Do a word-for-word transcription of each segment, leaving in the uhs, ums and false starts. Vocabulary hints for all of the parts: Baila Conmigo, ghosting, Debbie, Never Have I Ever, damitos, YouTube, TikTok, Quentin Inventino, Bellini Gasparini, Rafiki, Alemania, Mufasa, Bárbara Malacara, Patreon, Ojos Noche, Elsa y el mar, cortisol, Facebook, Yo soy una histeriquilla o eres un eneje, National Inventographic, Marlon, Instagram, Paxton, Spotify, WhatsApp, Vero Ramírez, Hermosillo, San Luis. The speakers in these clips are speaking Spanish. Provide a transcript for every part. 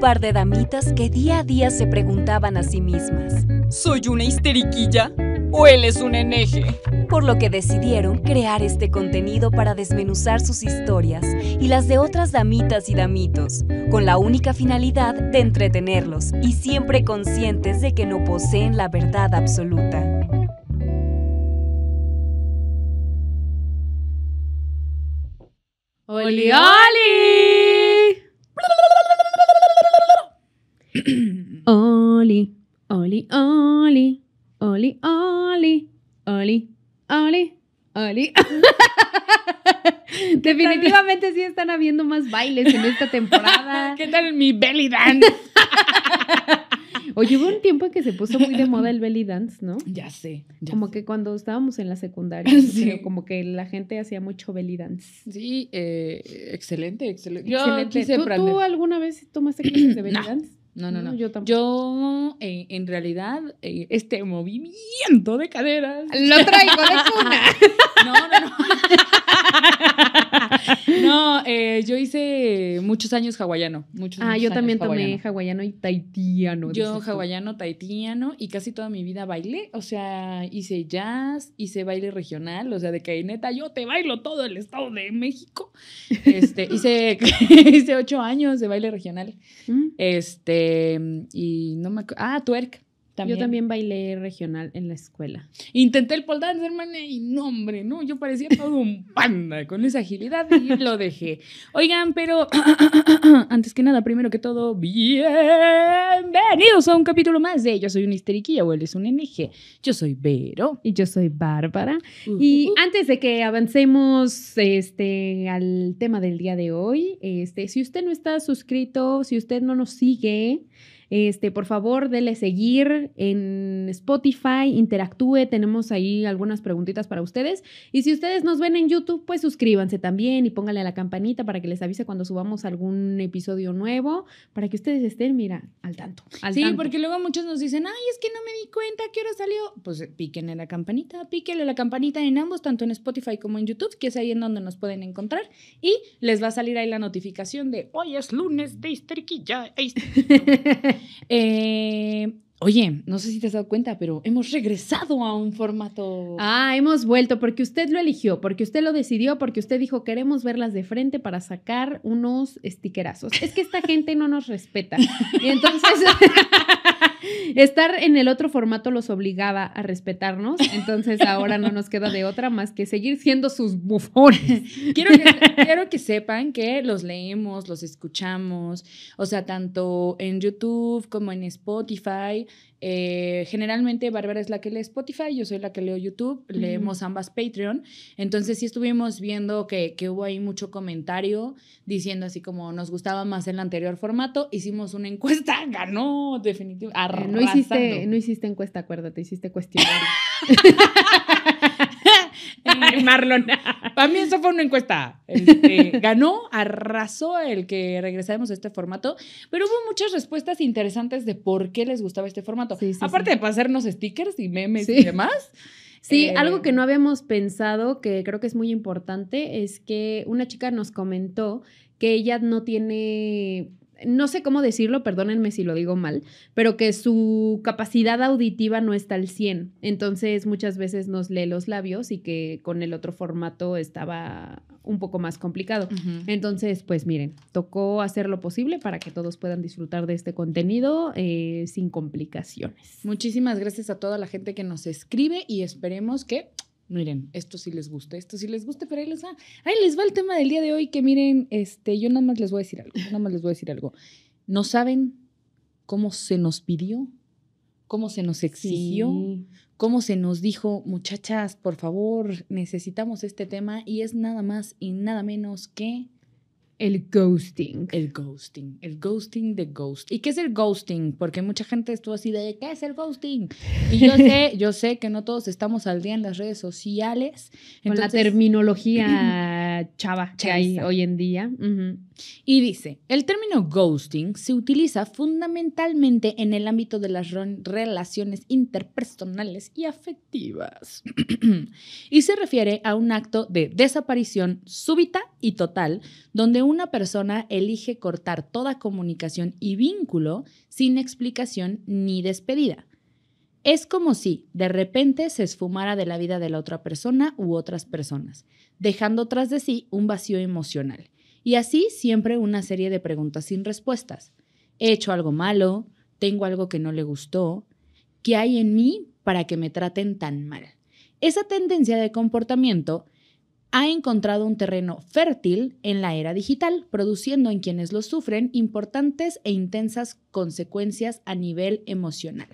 par de damitas que día a día se preguntaban a sí mismas: ¿soy una histeriquilla o él es un eneje? Por lo que decidieron crear este contenido para desmenuzar sus historias y las de otras damitas y damitos, con la única finalidad de entretenerlos y siempre conscientes de que no poseen la verdad absoluta. ¡Oli, oli! Oli, oli, oli, oli, oli, oli, oli, oli. Definitivamente sí están habiendo más bailes en esta temporada. ¿Qué tal mi belly dance? Oye, hubo un tiempo en que se puso muy de moda el belly dance, ¿no? Ya sé. Ya como sé. que cuando estábamos en la secundaria, sí. Pero como que la gente hacía mucho belly dance. Sí, eh, excelente, excelente. Yo excelente. Quise ¿Tú, ¿Tú alguna vez tomaste clases de belly no. dance? No, no, no. no. Yo tampoco. Yo, eh, en realidad, eh, este movimiento de caderas... Lo traigo de cuna. No, no, no. No, eh, yo hice muchos años hawaiano. Muchos, ah, muchos yo años también tomé hawaiano. hawaiano y tahitiano. Yo hawaiano, tahitiano y casi toda mi vida bailé. O sea, hice jazz, hice baile regional. O sea, de que neta, yo te bailo todo el Estado de México. Este, hice, hice ocho años de baile regional. ¿Mm? Este, y no me acuerdo. Ah, twerk. También. Yo también bailé regional en la escuela. Intenté el pole dance, hermana, y no, hombre, no, yo parecía todo un panda con esa agilidad y lo dejé. Oigan, pero antes que nada, primero que todo, bienvenidos a un capítulo más de Yo soy una histeriquilla o eres un eneje. Yo soy Vero. Y yo soy Bárbara. Uh-huh. Y antes de que avancemos este, al tema del día de hoy, este, si usted no está suscrito, si usted no nos sigue... Este, por favor, dele seguir en Spotify, interactúe, tenemos ahí algunas preguntitas para ustedes. Y si ustedes nos ven en YouTube, pues suscríbanse también y pónganle a la campanita para que les avise cuando subamos algún episodio nuevo, para que ustedes estén, mira, al tanto. Al sí, tanto. Porque luego muchos nos dicen, ay, es que no me di cuenta, ¿qué hora salió? Pues píquenle la campanita, píquenle la campanita en ambos, tanto en Spotify como en YouTube, que es ahí en donde nos pueden encontrar. Y les va a salir ahí la notificación de, hoy es lunes de histeriquilla. Eh, oye, no sé si te has dado cuenta, pero hemos regresado a un formato. Ah, hemos vuelto porque usted lo eligió, porque usted lo decidió, porque usted dijo queremos verlas de frente para sacar unos stickerazos. Es que esta gente no nos respeta. Y entonces estar en el otro formato los obligaba a respetarnos. Entonces ahora no nos queda de otra más que seguir siendo sus bufones. Quiero que, quiero que sepan que los leemos, los escuchamos. O sea, tanto en YouTube como en Spotify. Eh, generalmente Bárbara es la que lee Spotify, yo soy la que leo YouTube, leemos ambas Patreon. Entonces sí estuvimos viendo que, que hubo ahí mucho comentario diciendo así como nos gustaba más el anterior formato. Hicimos una encuesta, ganó definitivamente. eh, no, hiciste, no hiciste encuesta, acuérdate, hiciste cuestionario. Ay, Marlon. Para mí eso fue una encuesta. Este, ganó, arrasó el que regresáramos a este formato, pero hubo muchas respuestas interesantes de por qué les gustaba este formato. Sí, sí, Aparte sí. de pasarnos stickers y memes sí. y demás. Sí, eh, algo que no habíamos pensado, que creo que es muy importante, es que una chica nos comentó que ella no tiene... No sé cómo decirlo, perdónenme si lo digo mal, pero que su capacidad auditiva no está al cien. Entonces, muchas veces nos lee los labios y que con el otro formato estaba un poco más complicado. Uh-huh. Entonces, pues miren, tocó hacer lo posible para que todos puedan disfrutar de este contenido eh, sin complicaciones. Muchísimas gracias a toda la gente que nos escribe y esperemos que... Miren, esto sí les gusta, esto sí les gusta, pero ahí les va, ahí les va el tema del día de hoy, que miren, este, yo nada más les voy a decir algo, nada más les voy a decir algo. No saben cómo se nos pidió, cómo se nos exigió, sí. cómo se nos dijo, muchachas, por favor, necesitamos este tema, y es nada más y nada menos que... El ghosting. El ghosting. El ghosting de ghost. ¿Y qué es el ghosting? Porque mucha gente estuvo así de, ¿qué es el ghosting? Y yo sé, yo sé que no todos estamos al día en las redes sociales. Con entonces, la terminología chava que hay hoy en día. Uh-huh. Y dice, el término ghosting se utiliza fundamentalmente en el ámbito de las relaciones interpersonales y afectivas. Y se refiere a un acto de desaparición súbita y total, donde una persona elige cortar toda comunicación y vínculo sin explicación ni despedida. Es como si de repente se esfumara de la vida de la otra persona u otras personas, dejando tras de sí un vacío emocional. Y así siempre una serie de preguntas sin respuestas. ¿He hecho algo malo? ¿Tengo algo que no le gustó? ¿Qué hay en mí para que me traten tan mal? Esa tendencia de comportamiento ha encontrado un terreno fértil en la era digital, produciendo en quienes lo sufren importantes e intensas consecuencias a nivel emocional.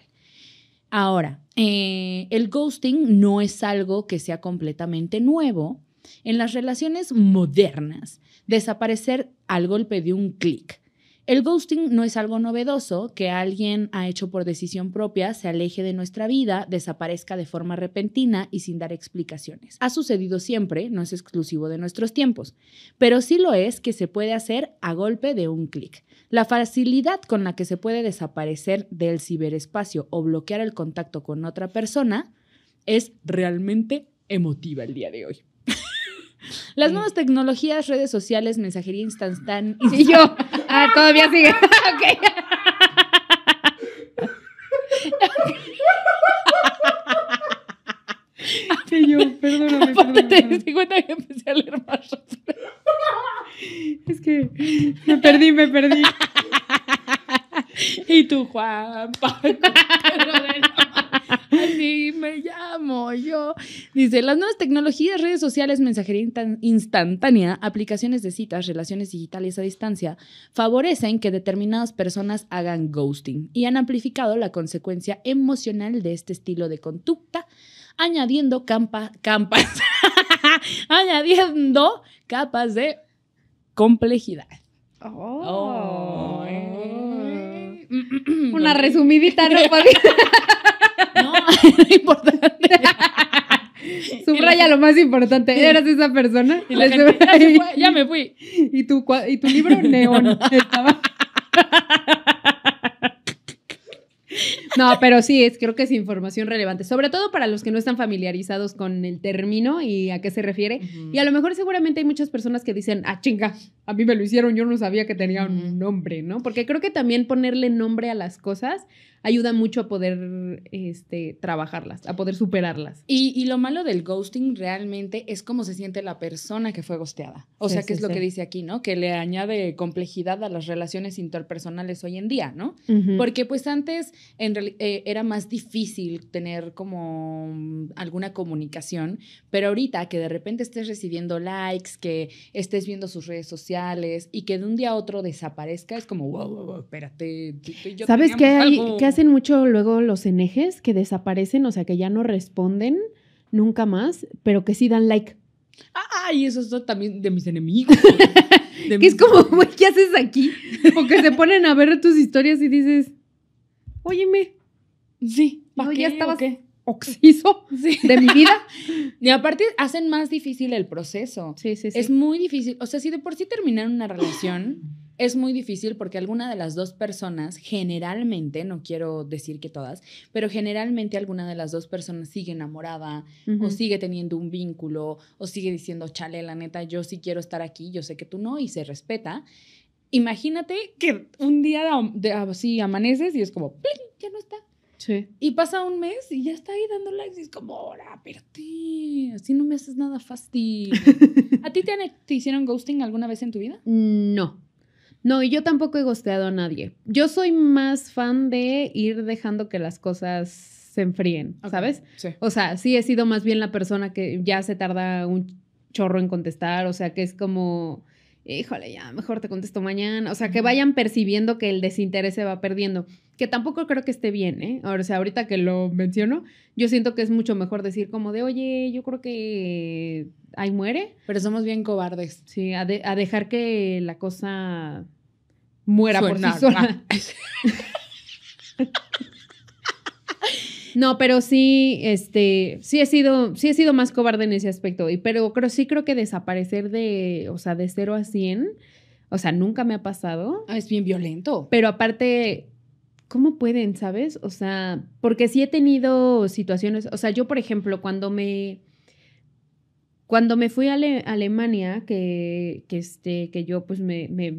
Ahora, eh, el ghosting no es algo que sea completamente nuevo. En las relaciones modernas, desaparecer al golpe de un clic. El ghosting no es algo novedoso que alguien ha hecho por decisión propia, se aleje de nuestra vida, desaparezca de forma repentina y sin dar explicaciones. Ha sucedido siempre, no es exclusivo de nuestros tiempos, pero sí lo es que se puede hacer a golpe de un clic. La facilidad con la que se puede desaparecer del ciberespacio o bloquear el contacto con otra persona es realmente emotiva el día de hoy. Las nuevas tecnologías, redes sociales, mensajería instantánea. Y yo, ah, todavía sigue. Okay. Sí, yo, perdóname. Aparte te di cuenta que empecé a leer más rápido. Es que me perdí, me perdí. Y tú, Juan Pablo. Así me llamo yo. Dice, las nuevas tecnologías, redes sociales, mensajería instantánea, aplicaciones de citas, relaciones digitales a distancia, favorecen que determinadas personas hagan ghosting y han amplificado la consecuencia emocional de este estilo de conducta, añadiendo campa, campas, añadiendo capas de complejidad. Oh. Oh, eh. Una resumidita no podía. No, era importante. Subraya lo más importante. ¿Eras esa persona? Y la gente, ya, se fue, ya me fui. Y tu, y tu libro neón estaba. No, pero sí, es, creo que es información relevante, sobre todo para los que no están familiarizados con el término y a qué se refiere. Uh-huh. Y a lo mejor seguramente hay muchas personas que dicen, ah, chinga, a mí me lo hicieron, yo no sabía que tenía uh-huh. un nombre, ¿no? Porque creo que también ponerle nombre a las cosas ayuda mucho a poder este, trabajarlas, a poder superarlas. Y, y lo malo del ghosting realmente es cómo se siente la persona que fue ghosteada. O sí, sea, que sí, es sí. lo que dice aquí, ¿no? Que le añade complejidad a las relaciones interpersonales hoy en día, ¿no? Uh-huh. Porque pues antes en realidad Eh, era más difícil tener como um, alguna comunicación, pero ahorita que de repente estés recibiendo likes, que estés viendo sus redes sociales y que de un día a otro desaparezca, es como, wow, wow, wow, espérate. Yo ¿Sabes qué, hay, qué hacen mucho luego los enejes que desaparecen? O sea, que ya no responden nunca más, pero que sí dan like. Ay, ah, eso es también de mis enemigos. De mis es como, güey, ¿qué haces aquí? Porque se ponen a ver tus historias y dices... Óyeme, sí, ¿para no, qué? Ya estabas oxiso sí. de mi vida. Y aparte hacen más difícil el proceso. Sí, sí, sí. Es muy difícil. O sea, si de por sí terminar una relación es muy difícil porque alguna de las dos personas, generalmente, no quiero decir que todas, pero generalmente alguna de las dos personas sigue enamorada uh-huh. o sigue teniendo un vínculo o sigue diciendo, chale, la neta, yo sí quiero estar aquí, yo sé que tú no, y se respeta. Imagínate que un día así amaneces y es como, ¡pling! Ya no está. Sí. Y pasa un mes y ya está ahí dando likes y es como, ¡hora, perdí! Así no me haces nada fácil. ¿A ti te, han, te hicieron ghosting alguna vez en tu vida? No. No, y yo tampoco he ghosteado a nadie. Yo soy más fan de ir dejando que las cosas se enfríen, okay. ¿sabes? Sí. O sea, sí he sido más bien la persona que ya se tarda un chorro en contestar, o sea, que es como... híjole, ya mejor te contesto mañana. O sea, que vayan percibiendo que el desinterés se va perdiendo. Que tampoco creo que esté bien, ¿eh? O sea, ahorita que lo menciono, yo siento que es mucho mejor decir como de, oye, yo creo que ahí muere. Pero somos bien cobardes. Sí, a, de, a dejar que la cosa muera Suena, por sí sola. No. No, pero sí, este, sí he sido, sí he sido más cobarde en ese aspecto. Y, pero creo, sí creo que desaparecer de, o sea, de cero a cien, o sea, nunca me ha pasado. Ah, es bien violento. Pero aparte, ¿cómo pueden, sabes? O sea, porque sí he tenido situaciones, o sea, yo, por ejemplo, cuando me, Cuando me fui a Ale- Alemania, que, que, este, que yo pues me, me,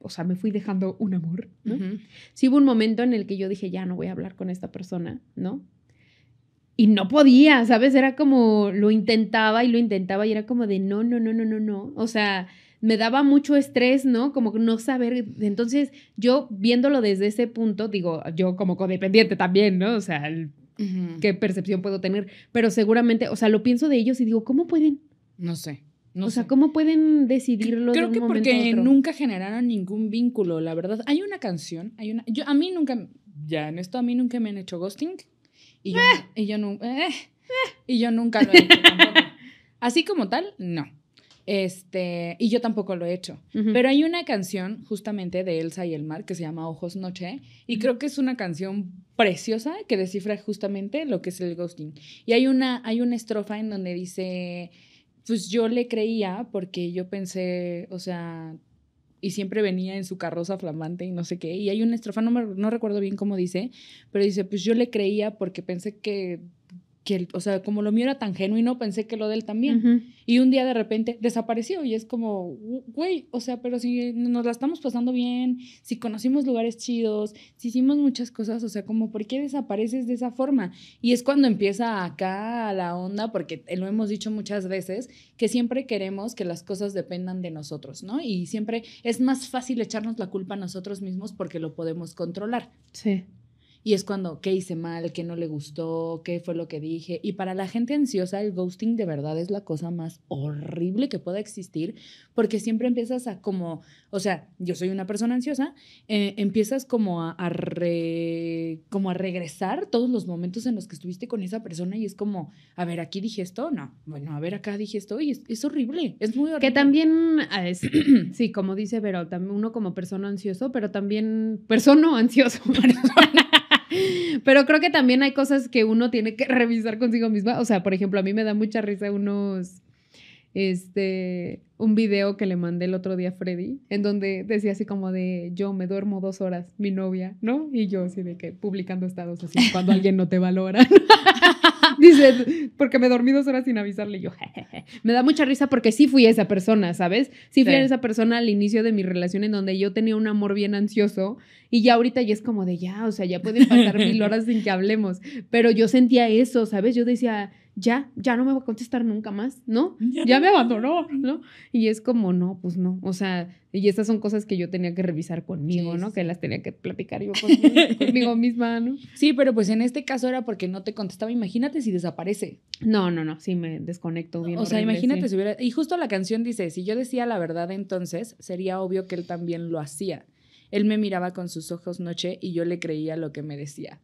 o sea, me fui dejando un amor, ¿no? Uh-huh. Sí hubo un momento en el que yo dije, ya no voy a hablar con esta persona, ¿no? Y no podía, ¿sabes? Era como, lo intentaba y lo intentaba y era como de no, no, no, no, no, no. O sea, me daba mucho estrés, ¿no? Como no saber. Entonces, yo viéndolo desde ese punto, digo, yo como codependiente también, ¿no? O sea, el, uh-huh. ¿qué percepción puedo tener? Pero seguramente, o sea, lo pienso de ellos y digo, ¿cómo pueden? No sé. No o sea, sé. ¿Cómo pueden decidirlo? Creo de un que porque otro? Nunca generaron ningún vínculo, la verdad. Hay una canción, hay una... Yo, a mí nunca, ya en esto, a mí nunca me han hecho ghosting. Y yo, eh. y, yo nu- eh. Eh. y yo nunca lo he hecho tampoco. Así como tal, no. Este, y yo tampoco lo he hecho. Uh-huh. Pero hay una canción justamente de Elsa y el mar que se llama Ojos Noche. Y uh-huh. creo que es una canción preciosa que descifra justamente lo que es el ghosting. Y hay una, hay una estrofa en donde dice... Pues yo le creía porque yo pensé, o sea... Y siempre venía en su carroza flamante y no sé qué. Y hay una estrofa, no, me, no recuerdo bien cómo dice, pero dice, pues yo le creía porque pensé que, que el, o sea, como lo mío era tan genuino, pensé que lo de él también. Uh-huh. Y un día de repente desapareció y es como, güey, o sea, pero si nos la estamos pasando bien, si conocimos lugares chidos, si hicimos muchas cosas, o sea, como, ¿por qué desapareces de esa forma? Y es cuando empieza acá la onda, porque lo hemos dicho muchas veces, que siempre queremos que las cosas dependan de nosotros, ¿no? Y siempre es más fácil echarnos la culpa a nosotros mismos porque lo podemos controlar. Sí. Y es cuando, ¿qué hice mal? ¿Qué no le gustó? ¿Qué fue lo que dije? Y para la gente ansiosa, el ghosting de verdad es la cosa más horrible que pueda existir, porque siempre empiezas a como, o sea, yo soy una persona ansiosa, eh, empiezas como a, a, re, como a regresar todos los momentos en los que estuviste con esa persona y es como, a ver, aquí dije esto, no, bueno, a ver, acá dije esto, y es, es horrible, es muy horrible. Que también, es, sí, como dice Vero, uno como persona ansioso, pero también persona ansioso, persona. Pero creo que también hay cosas que uno tiene que revisar consigo misma. O sea, por ejemplo, a mí me da mucha risa unos... Este... un video que le mandé el otro día a Freddy, en donde decía así como de, yo me duermo dos horas, mi novia, ¿no? Y yo así de que publicando estados así, cuando alguien no te valora. Dice, porque me dormí dos horas sin avisarle. Y yo, jejeje. Me da mucha risa porque sí fui esa persona, ¿sabes? Sí fui sí. esa persona al inicio de mi relación en donde yo tenía un amor bien ansioso y ya ahorita ya es como de, ya, o sea, ya pueden pasar mil horas sin que hablemos. Pero yo sentía eso, ¿sabes? Yo decía, ya, ya no me va a contestar nunca más, ¿no? Ya, ya no. me abandonó, ¿no? Y es como, no, pues no, o sea, y estas son cosas que yo tenía que revisar conmigo, yes. ¿no? Que las tenía que platicar yo con, conmigo misma, ¿no? Sí, pero pues en este caso era porque no te contestaba, imagínate si desaparece. No, no, no, sí me desconecto bien. O horrible, sea, imagínate sí. si hubiera, y justo la canción dice, si yo decía la verdad entonces, sería obvio que él también lo hacía. Él me miraba con sus ojos noche y yo le creía lo que me decía.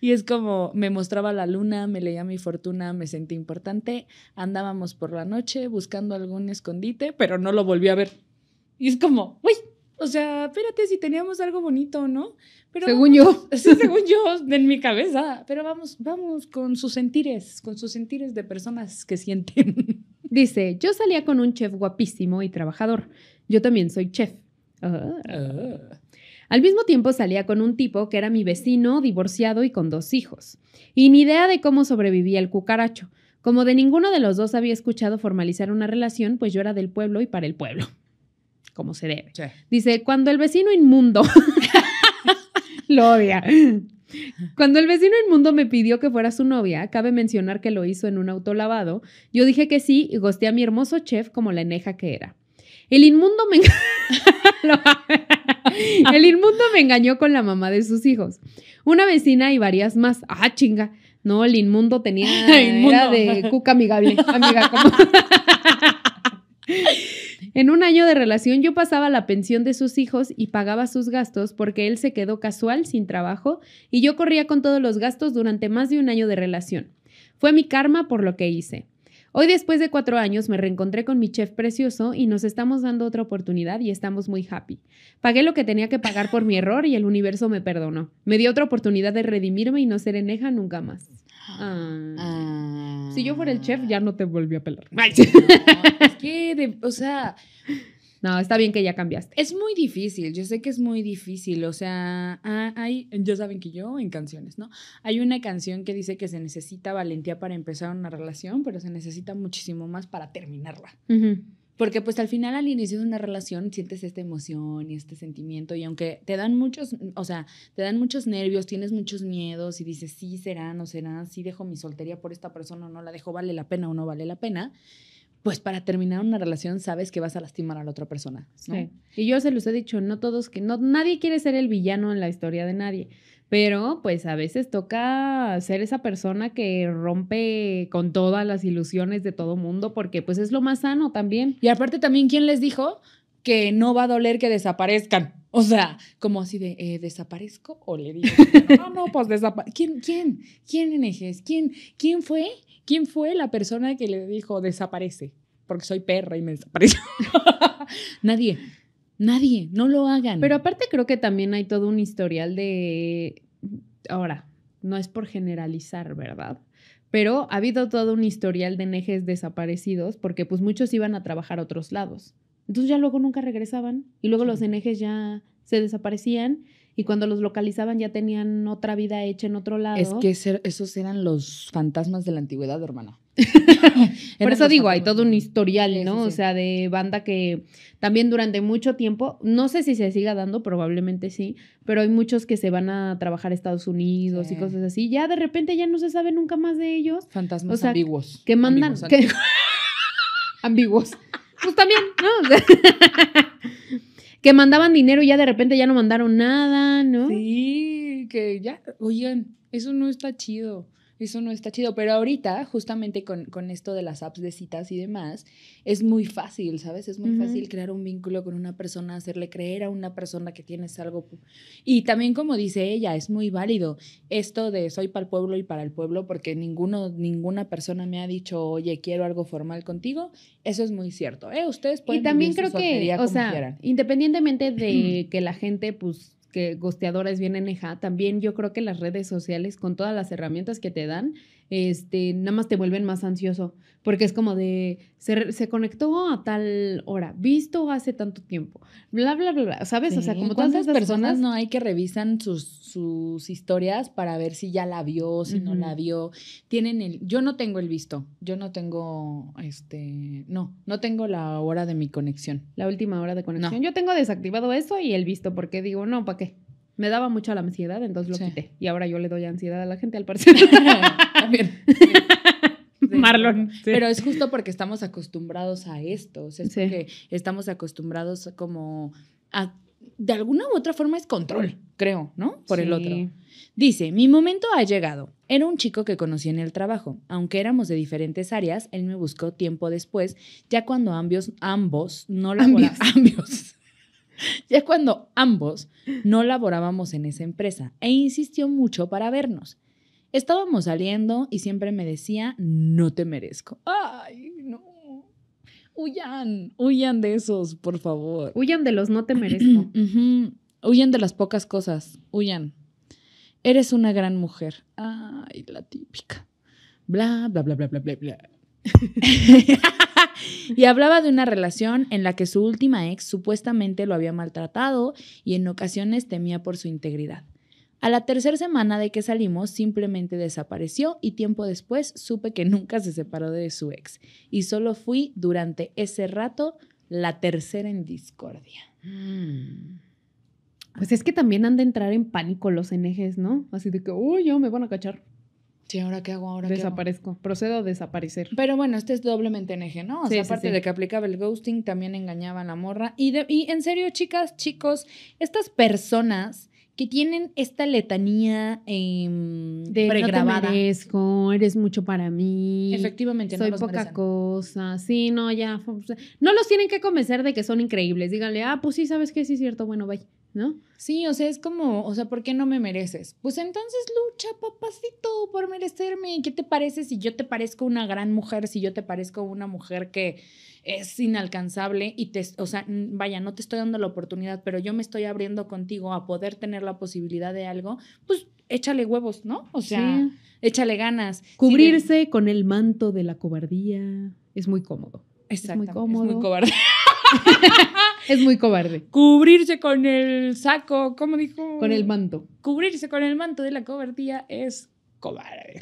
Y es como, me mostraba la luna, me leía mi fortuna, me sentí importante, andábamos por la noche buscando algún escondite, pero no lo volví a ver. Y es como, uy, o sea, espérate, si teníamos algo bonito, ¿no? Pero según vamos, yo. Sí, según yo, en mi cabeza. Pero vamos, vamos con sus sentires, con sus sentires de personas que sienten. Dice, yo salía con un chef guapísimo y trabajador. Yo también soy chef. Ah. Ah. Al mismo tiempo salía con un tipo que era mi vecino, divorciado y con dos hijos. Y ni idea de cómo sobrevivía el cucaracho. Como de ninguno de los dos había escuchado formalizar una relación, pues yo era del pueblo y para el pueblo. Como se debe. Sí. Dice, cuando el vecino inmundo... Lo odia. Cuando el vecino inmundo me pidió que fuera su novia, cabe mencionar que lo hizo en un auto lavado, yo dije que sí y gosté a mi hermoso chef como la eneja que era. El inmundo me... El inmundo me engañó con la mamá de sus hijos. Una vecina y varias más. ¡Ah, chinga! No, el inmundo tenía... Inmundo. Era de cuca amigable. Amiga, ¿cómo? En un año de relación yo pasaba la pensión de sus hijos y pagaba sus gastos porque él se quedó casual, sin trabajo, y yo corría con todos los gastos durante más de un año de relación. Fue mi karma por lo que hice. Hoy, después de cuatro años, me reencontré con mi chef precioso y nos estamos dando otra oportunidad y estamos muy happy. Pagué lo que tenía que pagar por mi error y el universo me perdonó. Me dio otra oportunidad de redimirme y no ser eneja nunca más. Ah. Ah. Si yo fuera el chef, ya no te volví a pelar. No, es que, de, o sea... No, está bien que ya cambiaste. Es muy difícil, yo sé que es muy difícil, o sea, ah, hay, ya saben que yo en canciones, ¿no? Hay una canción que dice que se necesita valentía para empezar una relación, pero se necesita muchísimo más para terminarla. Uh-huh. Porque pues al final, al inicio de una relación, sientes esta emoción y este sentimiento, y aunque te dan muchos, o sea, te dan muchos nervios, tienes muchos miedos y dices, sí, será, no será, sí dejo mi soltería por esta persona o no la dejo, vale la pena o no vale la pena, pues para terminar una relación sabes que vas a lastimar a la otra persona, ¿no? Sí. Y yo se los he dicho, no todos, que no, nadie quiere ser el villano en la historia de nadie, pero pues a veces toca ser esa persona que rompe con todas las ilusiones de todo mundo, porque pues es lo más sano también. Y aparte también, ¿quién les dijo que no va a doler que desaparezcan? O sea, como así de, eh, ¿desaparezco? O le digo, no, no, pues desaparezco. ¿Quién, quién, quién enejes? ¿Quién, quién fue? ¿Quién fue la persona que le dijo desaparece? Porque soy perra y me desapareció. Nadie, nadie, no lo hagan. Pero aparte creo que también hay todo un historial de... Ahora, no es por generalizar, ¿verdad? Pero ha habido todo un historial de enejes desaparecidos porque pues muchos iban a trabajar a otros lados. Entonces ya luego nunca regresaban y luego sí. Los enejes ya se desaparecían. Y cuando los localizaban ya tenían otra vida hecha en otro lado. Es que ser, esos eran los fantasmas de la antigüedad, hermana. Por eso digo, fantasmas. Hay todo un historial, ¿no? Sí, sí, sí. O sea, de banda que también durante mucho tiempo, no sé si se siga dando, probablemente sí, pero hay muchos que se van a trabajar a Estados Unidos sí. Y cosas así. Ya de repente ya no se sabe nunca más de ellos. Fantasmas, o sea, ambiguos. Que mandan... Ambiguos. Que... ambiguos. Pues también, ¿no? Que mandaban dinero y ya de repente ya no mandaron nada, ¿no? Sí, que ya, oigan, eso no está chido, eso no está chido. Pero ahorita, justamente con, con esto de las apps de citas y demás, es muy fácil, ¿sabes? Es muy uh-huh. fácil crear un vínculo con una persona, hacerle creer a una persona que tienes algo. Y también, como dice ella, es muy válido esto de soy para el pueblo y para el pueblo, porque ninguno, ninguna persona me ha dicho, oye, quiero algo formal contigo. Eso es muy cierto, ¿eh? Ustedes pueden... Y también creo que, o sea, quieran. Independientemente de que la gente, pues, que gosteadora es bien eneja, también yo creo que las redes sociales, con todas las herramientas que te dan, este, nada más te vuelven más ansioso, porque es como de, se, se conectó a tal hora, visto hace tanto tiempo, bla, bla, bla, bla, ¿sabes? Sí. O sea, como todas esas personas, personas no hay que revisan sus, sus historias para ver si ya la vio, si uh-huh. no la vio, tienen el, yo no tengo el visto, yo no tengo, este, no, no tengo la hora de mi conexión. La última hora de conexión, no. Yo tengo desactivado eso y el visto, porque digo, no, ¿para qué? Me daba mucho la ansiedad, entonces lo sí. quité. Y ahora yo le doy ansiedad a la gente, al parecer. También. Sí. Sí. Marlon. Sí. Pero es justo porque estamos acostumbrados a esto. O sea, es sí. porque estamos acostumbrados como a... De alguna u otra forma es control, creo, ¿no? Por sí. el otro. Dice, mi momento ha llegado. Era un chico que conocí en el trabajo. Aunque éramos de diferentes áreas, él me buscó tiempo después, ya cuando ambos, ambos no laboraban. Ambos. Ya cuando ambos no laborábamos en esa empresa e insistió mucho para vernos. Estábamos saliendo y siempre me decía, no te merezco. ¡Ay, no! Huyan, huyan de esos, por favor. Huyan de los no te merezco. uh-huh. Huyan de las pocas cosas, huyan. Eres una gran mujer. Ay, la típica. Bla, bla, bla, bla, bla, bla, bla. Y hablaba de una relación en la que su última ex supuestamente lo había maltratado y en ocasiones temía por su integridad. A la tercera semana de que salimos simplemente desapareció y tiempo después supe que nunca se separó de su ex y solo fui durante ese rato la tercera en discordia. Mm. Pues es que también han de entrar en pánico los enejes, ¿no? Así de que, uy, yo me van a cachar. Sí, ¿ahora qué hago? ¿Ahora Desaparezco. Qué hago? Procedo a desaparecer. Pero bueno, este es doblemente eneje, ¿no? O sí, sea, aparte sí, sí. de que aplicaba el ghosting, también engañaba a la morra. Y, de, y en serio, chicas, chicos, estas personas que tienen esta letanía eh, de pregrabada. No te merezco, eres mucho para mí. Efectivamente, no los merecen. Soy poca cosa. Sí, no, ya. No los tienen que convencer de que son increíbles. Díganle, ah, pues sí, ¿sabes qué? Sí es cierto, bueno, bye. ¿No? Sí, o sea, es como, o sea, ¿por qué no me mereces? Pues entonces lucha, papacito, por merecerme. ¿Qué te parece si yo te parezco una gran mujer, si yo te parezco una mujer que es inalcanzable y te, o sea, vaya, no te estoy dando la oportunidad, pero yo me estoy abriendo contigo a poder tener la posibilidad de algo? Pues échale huevos, ¿no? O sea, sí. échale ganas. Cubrirse sí, de... con el manto de la cobardía es muy cómodo. Exacto, es muy cómodo. Es muy cobarde. Es muy cobarde. Cubrirse con el saco, ¿cómo dijo? Con el manto. Cubrirse con el manto de la cobardía es cobarde.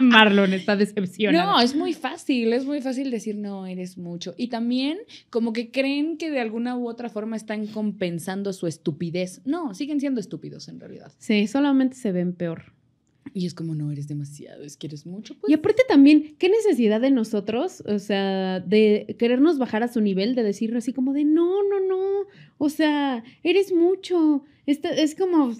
Marlon está decepcionado. No, es muy fácil, es muy fácil decir no, eres mucho. Y también como que creen que de alguna u otra forma están compensando su estupidez. No, siguen siendo estúpidos en realidad. Sí, solamente se ven peor. Y es como, no, eres demasiado, es que eres mucho. Pues. Y aparte también, ¿qué necesidad de nosotros? O sea, de querernos bajar a su nivel, de decir así como de no, no, no, o sea, eres mucho. Esta, es como...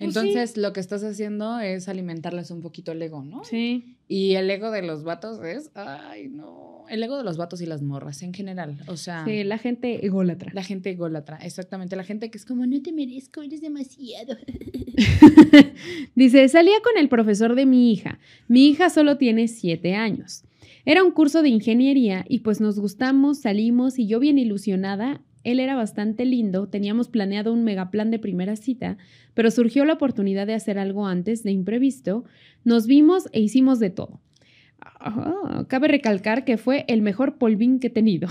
Entonces, sí. Lo que estás haciendo es alimentarles un poquito el ego, ¿no? Sí. Y el ego de los vatos es, ay, no, el ego de los vatos y las morras en general, o sea... Sí, la gente ególatra. La gente ególatra, exactamente, la gente que es como, no te merezco, eres demasiado. Dice, salía con el profesor de mi hija, mi hija solo tiene siete años. Era un curso de ingeniería y pues nos gustamos, salimos y yo bien ilusionada... Él era bastante lindo, teníamos planeado un megaplan de primera cita, pero surgió la oportunidad de hacer algo antes de imprevisto. Nos vimos e hicimos de todo. Oh, cabe recalcar que fue el mejor polvín que he tenido.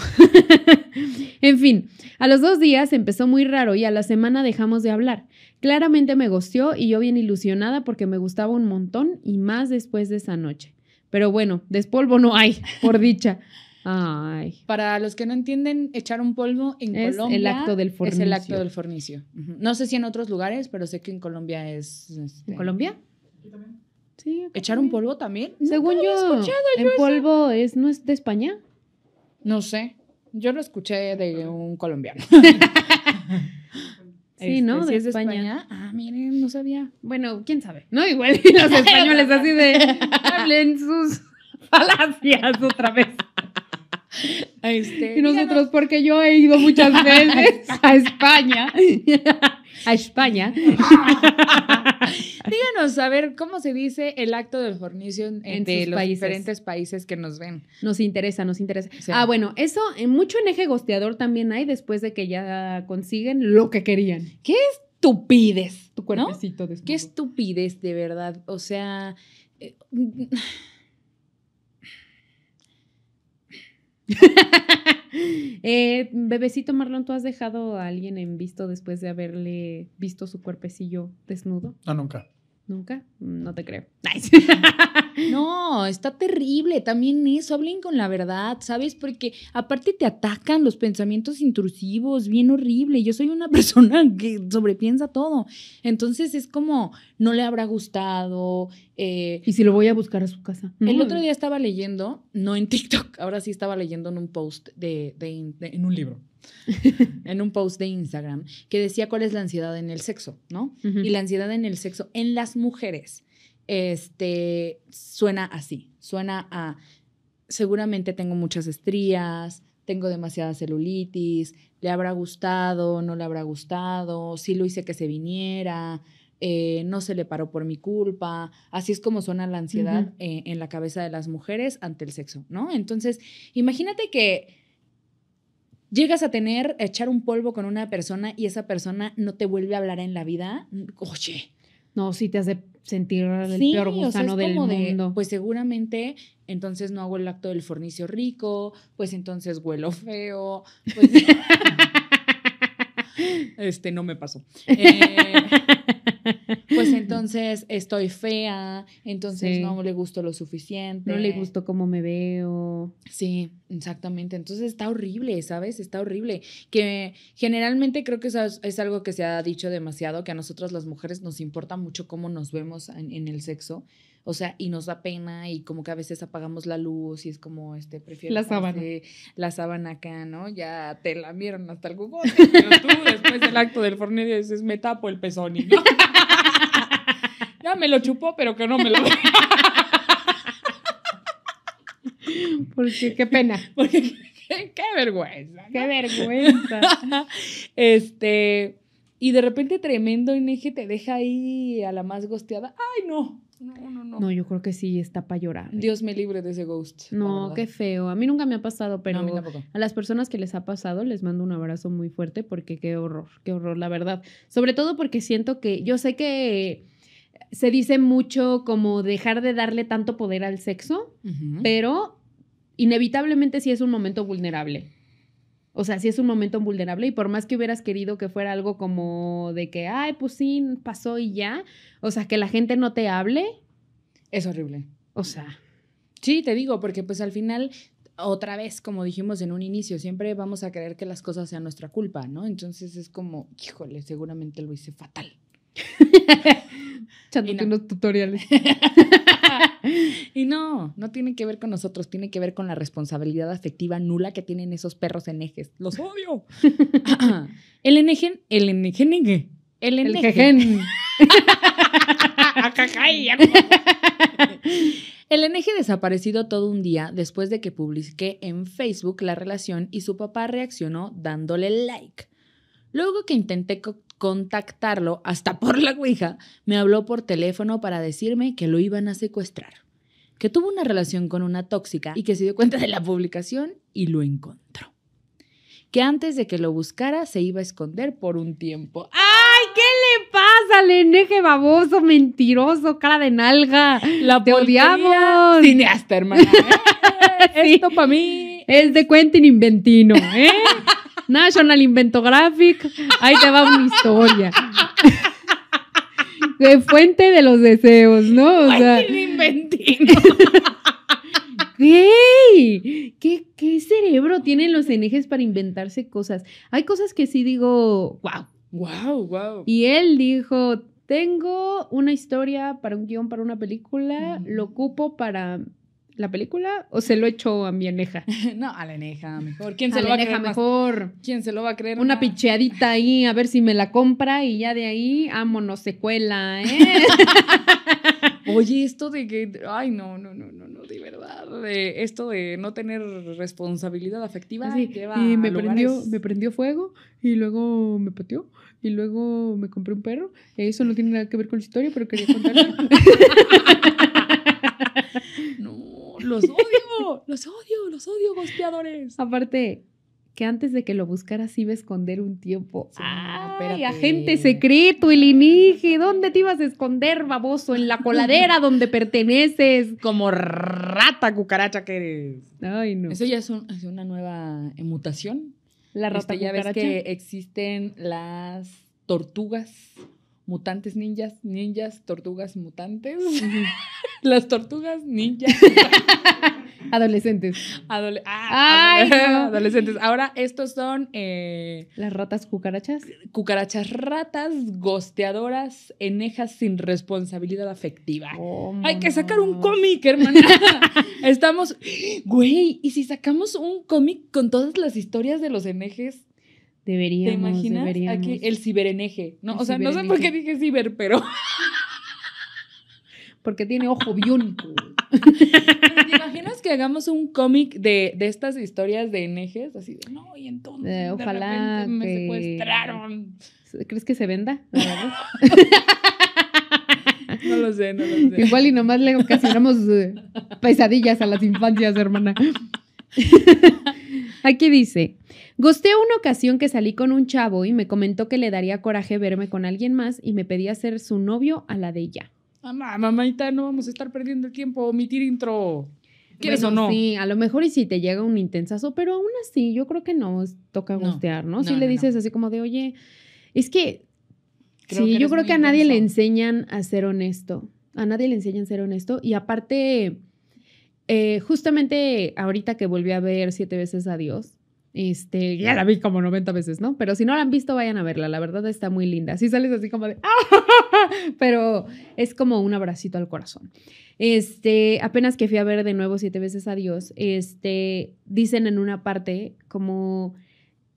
En fin, a los dos días empezó muy raro y a la semana dejamos de hablar. Claramente me ghosteó y yo bien ilusionada porque me gustaba un montón y más después de esa noche. Pero bueno, despolvo no hay, por dicha. Ay. Para los que no entienden, echar un polvo en es Colombia el acto del fornicio. Es el acto del fornicio. Uh-huh. No sé si en otros lugares, pero sé que en Colombia es... es ¿En Colombia? También. Sí. ¿Echar también. un polvo también? Según yo, el polvo es, no es de España. No sé. Yo lo escuché de un colombiano. Sí, ¿no? Este, ¿sí es de España? España. Ah, miren, no sabía. Bueno, quién sabe. No, igual los españoles así de... Hablen sus falacias otra vez. Este, y nosotros, no. Porque yo he ido muchas veces a España, a España. Díganos, a ver, ¿cómo se dice el acto del fornicio en, en de los países. diferentes países que nos ven? Nos interesa, nos interesa. Sí. Ah, bueno, eso, mucho eneje gosteador también hay después de que ya consiguen lo que querían. ¿Qué estupidez? Tu cuerpecito, ¿no? Desnudo. Qué estupidez, de verdad. O sea... Eh, eh, bebecito Marlon, ¿tú has dejado a alguien en visto después de haberle visto su cuerpecillo desnudo? No, nunca. ¿Nunca? No te creo. Nice. No, está terrible. También eso, hablen con la verdad, ¿sabes? Porque aparte te atacan los pensamientos intrusivos, bien horrible. Yo soy una persona que sobrepiensa todo. Entonces es como, no le habrá gustado. Eh, ¿Y si lo voy a buscar a su casa? El no. otro día estaba leyendo, no en TikTok, ahora sí estaba leyendo en un post de... de, de en un libro. En un post de Instagram que decía cuál es la ansiedad en el sexo, ¿no? Uh-huh. Y la ansiedad en el sexo en las mujeres este, suena así, suena a seguramente tengo muchas estrías, tengo demasiada celulitis, le habrá gustado, no le habrá gustado, sí lo hice que se viniera, eh, no se le paró por mi culpa. Así es como suena la ansiedad uh-huh. eh, en la cabeza de las mujeres ante el sexo, ¿no? Entonces, imagínate que llegas a tener, a echar un polvo con una persona y esa persona no te vuelve a hablar en la vida. Oye. No, sí te hace sentir el sí, peor gusano o sea, del mundo. De, pues seguramente, entonces no hago el acto del fornicio rico, pues entonces huelo feo, pues... este, no me pasó. Eh, pues entonces estoy fea, entonces sí. no le gusto lo suficiente. No le gustó cómo me veo. Sí, exactamente. Entonces está horrible, ¿sabes? Está horrible. Que generalmente creo que eso es, es algo que se ha dicho demasiado, que a nosotras las mujeres nos importa mucho cómo nos vemos en, en el sexo. O sea, y nos da pena y como que a veces apagamos la luz y es como, este, prefiero... La sábana. La sábana acá, ¿no? Ya te lamieron hasta el gugón, pero tú después del acto del fornicio dices, me tapo el pezón y ¿no? Ya me lo chupó, pero que no me lo... Porque qué pena. Porque qué, qué vergüenza. ¿No? Qué vergüenza. Este... Y de repente tremendo eneje te deja ahí a la más ghosteada. ¡Ay, no! No, no, no. No, yo creo que sí está para llorar. ¿Eh? Dios me libre de ese ghost. No, qué feo. A mí nunca me ha pasado, pero no, a, mí a las personas que les ha pasado les mando un abrazo muy fuerte porque qué horror, qué horror, la verdad. Sobre todo porque siento que yo sé que se dice mucho como dejar de darle tanto poder al sexo, uh-huh. pero inevitablemente sí es un momento vulnerable. O sea, sí es un momento vulnerable y por más que hubieras querido que fuera algo como de que, ay, pues sí, pasó y ya. O sea, que la gente no te hable. Es horrible. O sea. Sí, te digo, porque pues al final, otra vez, como dijimos en un inicio, siempre vamos a creer que las cosas sean nuestra culpa, ¿no? Entonces es como, híjole, seguramente lo hice fatal. Echándote unos tutoriales. Y no, no tiene que ver con nosotros, tiene que ver con la responsabilidad afectiva nula que tienen esos perros enejes. ¡Los odio! El eneje, el eneje, el eneje. El eneje desaparecido todo un día después de que publiqué en Facebook la relación y su papá reaccionó dándole like. Luego que intenté contactarlo, hasta por la ouija, me habló por teléfono para decirme que lo iban a secuestrar, que tuvo una relación con una tóxica y que se dio cuenta de la publicación y lo encontró, que antes de que lo buscara se iba a esconder por un tiempo. ¡Ay! ¿Qué le pasa al eneje baboso, mentiroso, cara de nalga? La ¡Te odiamos! Cineasta, hermana. ¿Eh? Sí. Esto para mí es de Quentin Inventino, ¿eh? National Inventographic, ahí te va una historia. De fuente de los deseos, ¿no? O sea, Inventino. ¿Qué? ¿Qué, ¿Qué cerebro tienen los enejes para inventarse cosas? Hay cosas que sí digo, wow. Wow, wow. Y él dijo, tengo una historia para un guión, para una película, mm. lo ocupo para... ¿La película o se lo echo a mi eneja? No, a la eneja mejor. ¿Quién se a lo va a creer mejor? Más? ¿Quién se lo va a creer? Una más? Picheadita ahí, a ver si me la compra y ya de ahí, vámonos, secuela, ¿eh? Oye, esto de que, ay, no, no, no, no, no, de verdad, de esto de no tener responsabilidad afectiva. Así, lleva y me, a prendió, me prendió fuego y luego me pateó y luego me compré un perro. Eso no tiene nada que ver con la historia, pero quería contarlo. No, los odio, los odio, los odio, golpeadores. Aparte, que antes de que lo buscaras sí iba a esconder un tiempo. Sí, ay, agente secreto, el eneje, ¿dónde te ibas a esconder, baboso? En la coladera donde perteneces. Como rata cucaracha que eres. Ay, no. Eso ya es, un, es una nueva mutación. La rata este, ya cucaracha. Ya ves que existen las tortugas mutantes ninjas, ninjas, tortugas mutantes. Uh-huh. Las tortugas ninjas. Adolescentes. Adole ah, Ay, adole no. Adolescentes. Ahora estos son... Eh, las ratas cucarachas. Cucarachas ratas, gosteadoras, enejas sin responsabilidad afectiva. Oh, Hay que sacar un cómic, hermana. Estamos... Güey, ¿y si sacamos un cómic con todas las historias de los enejes? Deberíamos, ¿Te imaginas? Deberíamos. Aquí el cibereneje. No, el o sea, cibereneje. No sé por qué dije ciber, pero... Porque tiene ojo biónico. ¿Te imaginas que hagamos un cómic de, de estas historias de enejes? Así de, no, y entonces eh, ojalá de repente me que... secuestraron. ¿Crees que se venda? No lo sé, no lo sé. Igual y nomás le ocasionamos eh, pesadillas a las infancias, hermana. Aquí dice... Gosté una ocasión que salí con un chavo y me comentó que le daría coraje verme con alguien más y me pedía ser su novio a la de ella. Mamá, mamita, no vamos a estar perdiendo el tiempo, omitir intro. ¿Quieres bueno, o no? Sí, a lo mejor y si sí te llega un intensazo, pero aún así yo creo que no toca gostear, ¿no? ¿no? Si no, le no, dices no. así como de, oye, es que... Creo sí, que yo creo que a nadie intenso. le enseñan a ser honesto. A nadie le enseñan a ser honesto. Y aparte, eh, justamente ahorita que volví a ver Siete veces a Dios, Este, ya la vi como noventa veces, ¿no? Pero si no la han visto, vayan a verla. La verdad está muy linda. Si sales así como de... Pero es como un abracito al corazón. Este, apenas que fui a ver de nuevo Siete veces a Dios, este, dicen en una parte como...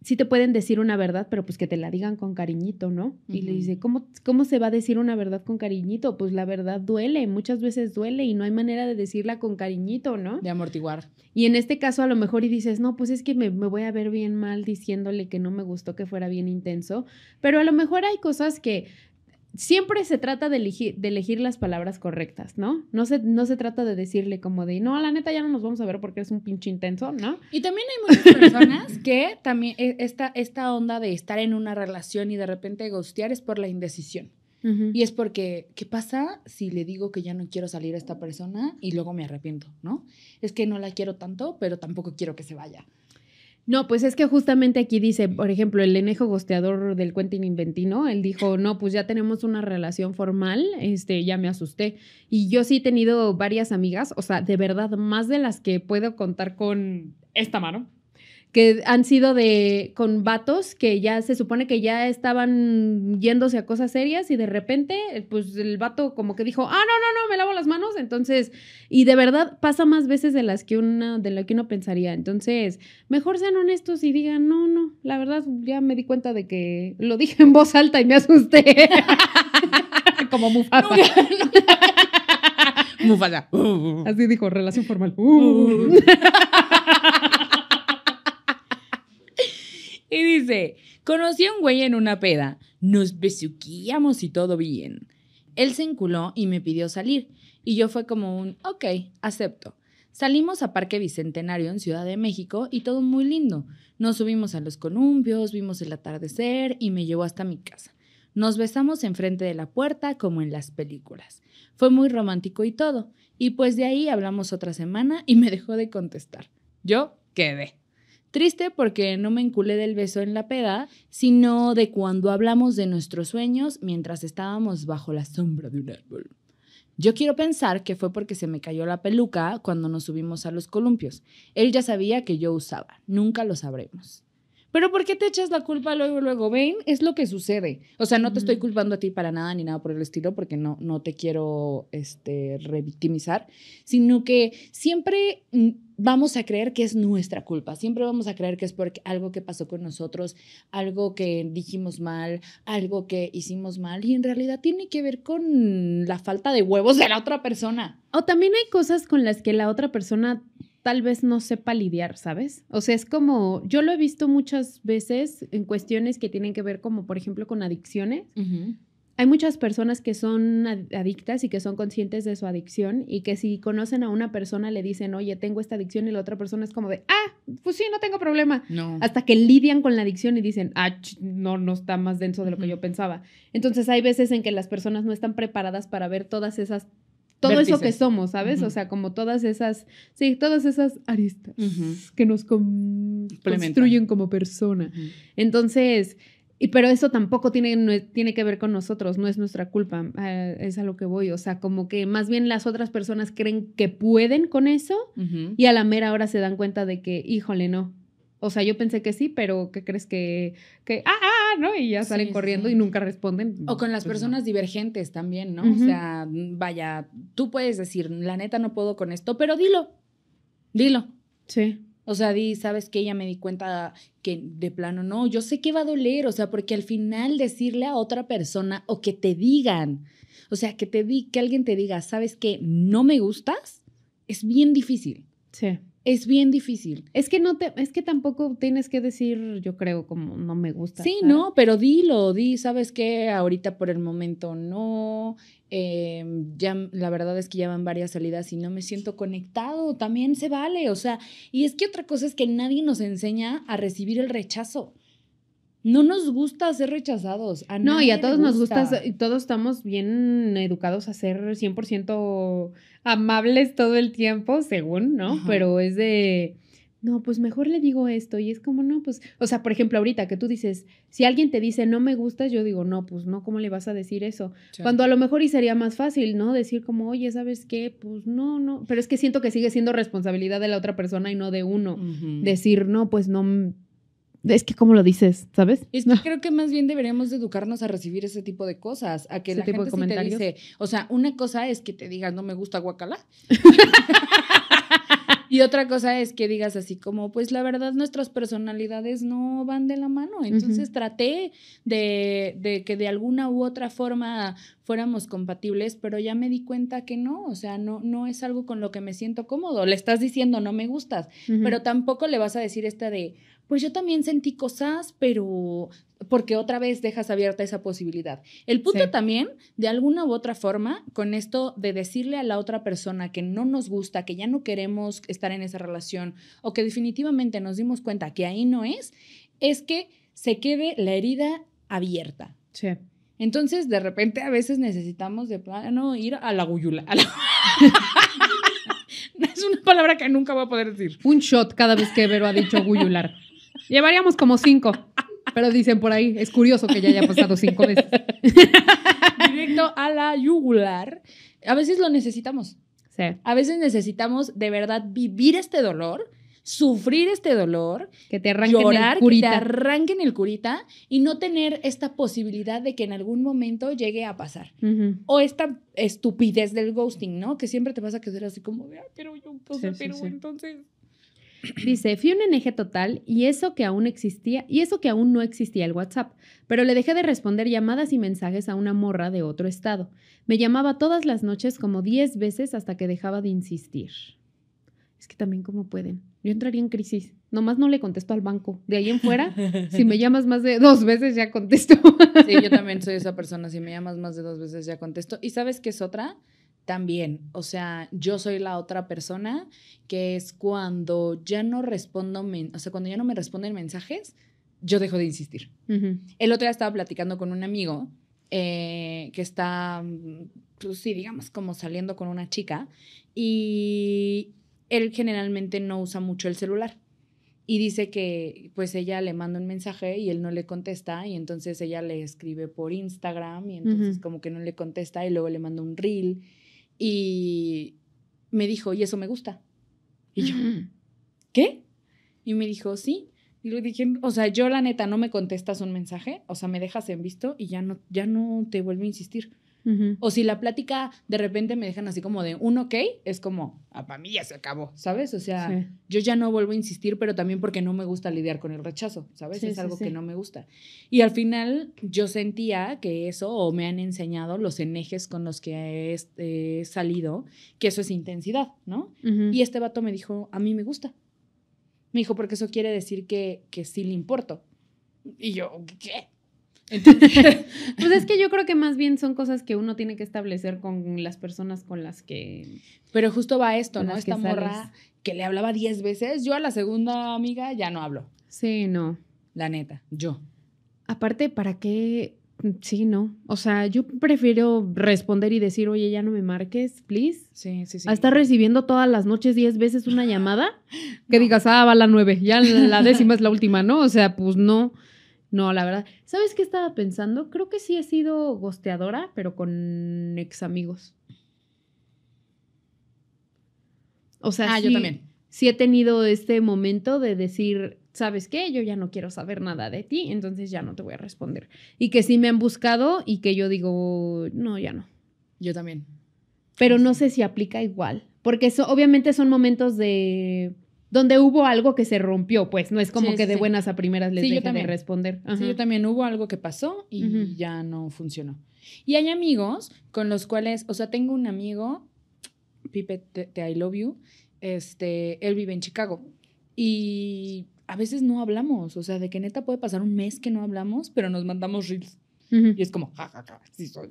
Sí te pueden decir una verdad, pero pues que te la digan con cariñito, ¿no? Uh-huh. Y le dice, ¿cómo, ¿cómo se va a decir una verdad con cariñito? Pues la verdad duele, muchas veces duele y no hay manera de decirla con cariñito, ¿no? De amortiguar. Y en este caso a lo mejor y dices, no, pues es que me, me voy a ver bien mal diciéndole que no me gustó, que fuera bien intenso. Pero a lo mejor hay cosas que... Siempre se trata de elegir, de elegir las palabras correctas, ¿no? No se, no se trata de decirle como de, no, la neta ya no nos vamos a ver porque es un pinche intenso, ¿no? Y también hay muchas personas que también esta, esta onda de estar en una relación y de repente ghostear es por la indecisión. Uh-huh. Y es porque, ¿qué pasa si le digo que ya no quiero salir a esta persona y luego me arrepiento, no? Es que no la quiero tanto, pero tampoco quiero que se vaya. No, pues es que justamente aquí dice, por ejemplo, el enejo gosteador del Quentin Inventino, él dijo, no, pues ya tenemos una relación formal, este, ya me asusté. Y yo sí he tenido varias amigas, o sea, de verdad, más de las que puedo contar con esta mano, que han sido de con vatos que ya se supone que ya estaban yéndose a cosas serias y de repente, pues el vato como que dijo, ah, no, no, no, me lavo las manos. Entonces, y de verdad pasa más veces de las que una, de lo que uno pensaría. Entonces, mejor sean honestos y digan, no, no, la verdad ya me di cuenta de que lo dije en voz alta y me asusté. Como Mufasa. No, no, no. Mufasa. Uh, uh, uh. Así dijo, relación formal. Uh, uh, uh. Y dice, conocí a un güey en una peda, nos besuquíamos y todo bien. Él se enculó y me pidió salir, y yo fue como un, ok, acepto. Salimos a Parque Bicentenario en Ciudad de México y todo muy lindo. Nos subimos a los columpios, vimos el atardecer y me llevó hasta mi casa. Nos besamos enfrente de la puerta como en las películas. Fue muy romántico y todo, y pues de ahí hablamos otra semana y me dejó de contestar. Yo quedé. Triste porque no me enculé del beso en la peda, sino de cuando hablamos de nuestros sueños mientras estábamos bajo la sombra de un árbol. Yo quiero pensar que fue porque se me cayó la peluca cuando nos subimos a los columpios. Él ya sabía que yo usaba. Nunca lo sabremos. ¿Pero por qué te echas la culpa luego, luego? ¿Ven? Es lo que sucede. O sea, no te estoy culpando a ti para nada ni nada por el estilo porque no, no te quiero este, revictimizar, sino que siempre vamos a creer que es nuestra culpa. Siempre vamos a creer que es porque algo que pasó con nosotros, algo que dijimos mal, algo que hicimos mal. Y en realidad tiene que ver con la falta de huevos de la otra persona. O también hay cosas con las que la otra persona tal vez no sepa lidiar, ¿sabes? O sea, es como, yo lo he visto muchas veces en cuestiones que tienen que ver como, por ejemplo, con adicciones. Uh-huh. Hay muchas personas que son adictas y que son conscientes de su adicción y que si conocen a una persona le dicen, oye, tengo esta adicción, y la otra persona es como de, ah, pues sí, no tengo problema. No. Hasta que lidian con la adicción y dicen, ah, no, no está más denso de lo que yo pensaba. Entonces hay veces en que las personas no están preparadas para ver todas esas, todo vértices. Eso que somos, ¿sabes? Uh-huh. O sea, como todas esas, sí, todas esas aristas uh-huh. que nos con- construyen como persona. Uh-huh. Entonces... Y, pero eso tampoco tiene, no, tiene que ver con nosotros, no es nuestra culpa, uh, es a lo que voy, o sea, como que más bien las otras personas creen que pueden con eso uh-huh. y a la mera hora se dan cuenta de que, híjole, no, o sea, yo pensé que sí, pero ¿qué crees que, que ah, ah, no? Y ya salen sí, corriendo sí. y nunca responden. O con las pues personas no. divergentes también, ¿no? Uh-huh. O sea, vaya, tú puedes decir, la neta no puedo con esto, pero dilo, dilo. Sí. O sea, di, ¿sabes qué? Ya me di cuenta que de plano no, yo sé que va a doler, o sea, porque al final decirle a otra persona o que te digan, o sea, que te di, que alguien te diga, ¿sabes qué? No me gustas, es bien difícil. Sí. Es bien difícil. Es que no te, es que tampoco tienes que decir, yo creo, como no me gusta. Sí, ¿sabes? No, pero dilo, di, ¿sabes qué? Ahorita por el momento no. Eh, ya, la verdad es que ya van varias salidas y no me siento conectado. También se vale, o sea. Y es que otra cosa es que nadie nos enseña a recibir el rechazo. No nos gusta ser rechazados. A no, y a todos gusta. Nos gusta, todos estamos bien educados a ser cien por ciento amables todo el tiempo, según, ¿no? Ajá. Pero es de, no, pues mejor le digo esto. Y es como, no, pues, o sea, por ejemplo, ahorita que tú dices, si alguien te dice, no me gustas, yo digo, no, pues no, ¿cómo le vas a decir eso? Sí. Cuando a lo mejor y sería más fácil, ¿no? Decir como, oye, ¿sabes qué? Pues no, no. Pero es que siento que sigue siendo responsabilidad de la otra persona y no de uno. Uh-huh. Decir, no, pues no... Es que cómo lo dices, ¿sabes? Es que no. Creo que más bien deberíamos educarnos a recibir ese tipo de cosas, a que ese la tipo gente de comentarios. Sí te dice, o sea, una cosa es que te digas no me gusta guacala y otra cosa es que digas así como, pues la verdad nuestras personalidades no van de la mano, entonces uh-huh. traté de, de que de alguna u otra forma fuéramos compatibles, pero ya me di cuenta que no, o sea, no, no es algo con lo que me siento cómodo, le estás diciendo no me gustas, uh-huh. pero tampoco le vas a decir esta de, pues yo también sentí cosas, pero porque otra vez dejas abierta esa posibilidad. El punto sí. también, de alguna u otra forma, con esto de decirle a la otra persona que no nos gusta, que ya no queremos estar en esa relación o que definitivamente nos dimos cuenta que ahí no es, es que se quede la herida abierta. Sí. Entonces, de repente, a veces necesitamos de plano ir a la guyula. A la... es una palabra que nunca voy a poder decir. Un shot cada vez que Vero ha dicho guyular. Llevaríamos como cinco. Pero dicen por ahí, es curioso que ya haya pasado cinco veces. Directo a la yugular. A veces lo necesitamos. Sí. A veces necesitamos de verdad vivir este dolor, sufrir este dolor, que te arranquen llorar, el curita. que te arranquen el curita y no tener esta posibilidad de que en algún momento llegue a pasar. Uh-huh. O esta estupidez del ghosting, ¿no? Que siempre te vas a quedar así como, ah, pero yo, entonces, sí, sí, pero sí. entonces... Dice, fui un eneje total y eso que aún existía, y eso que aún no existía el WhatsApp, pero le dejé de responder llamadas y mensajes a una morra de otro estado. Me llamaba todas las noches como diez veces hasta que dejaba de insistir. Es que también cómo pueden. Yo entraría en crisis. Nomás no le contesto al banco. De ahí en fuera, si me llamas más de dos veces, ya contesto. Sí, yo también soy esa persona. Si me llamas más de dos veces, ya contesto. ¿Y sabes qué es otra? También, o sea, yo soy la otra persona que es cuando ya no respondo, men- o sea, cuando ya no me responden mensajes, yo dejo de insistir. Uh-huh. El otro día estaba platicando con un amigo eh, que está, pues sí, digamos, como saliendo con una chica y él generalmente no usa mucho el celular. Y dice que pues ella le manda un mensaje y él no le contesta y entonces ella le escribe por Instagram y entonces uh-huh. como que no le contesta y luego le manda un reel y me dijo, y eso me gusta. Y yo, uh-huh. ¿qué? Y me dijo, sí. Y le dije, o sea, yo la neta no me contestas un mensaje, o sea, me dejas en visto y ya no, ya no te vuelvo a insistir. Uh-huh. O si la plática de repente me dejan así como de un ok, es como, ah, para mí ya se acabó, ¿sabes? O sea, sí. yo ya no vuelvo a insistir, pero también porque no me gusta lidiar con el rechazo, ¿sabes? Sí, es sí, algo sí. que no me gusta. Y al final yo sentía que eso, o me han enseñado los enejes con los que he, he salido, que eso es intensidad, ¿no? Uh-huh. Y este vato me dijo, a mí me gusta. Me dijo, porque eso quiere decir que, que sí le importo. Y yo, ¿qué? Entonces, pues es que yo creo que más bien son cosas que uno tiene que establecer con las personas con las que... Pero justo va esto, ¿no? Esta morra que le hablaba diez veces, yo a la segunda amiga ya no hablo. Sí, no. La neta, yo. Aparte, ¿para qué? Sí, no. O sea, yo prefiero responder y decir, oye, ya no me marques, please. Sí, sí, sí. A estar recibiendo todas las noches diez veces una llamada que no. digas, ah, va la nueve, ya la décima es la última, ¿no? O sea, pues no... No, la verdad. ¿Sabes qué estaba pensando? Creo que sí he sido gosteadora, pero con ex amigos. O sea, ah, sí, yo también. Sí he tenido este momento de decir, ¿sabes qué? Yo ya no quiero saber nada de ti, entonces ya no te voy a responder. Y que sí me han buscado y que yo digo, no, ya no. Yo también. Pero no sé si aplica igual. Porque eso, obviamente son momentos de... donde hubo algo que se rompió, pues. No es como sí, que sí, de buenas a primeras les sí, deje de responder. Ajá. Sí, yo también. Hubo algo que pasó y uh-huh. ya no funcionó. Y hay amigos con los cuales... O sea, tengo un amigo, Pipe, te, te I love you. Este, él vive en Chicago. Y a veces no hablamos. O sea, de que neta puede pasar un mes que no hablamos, pero nos mandamos reels. Uh-huh. Y es como, ja, ja, ja, sí soy.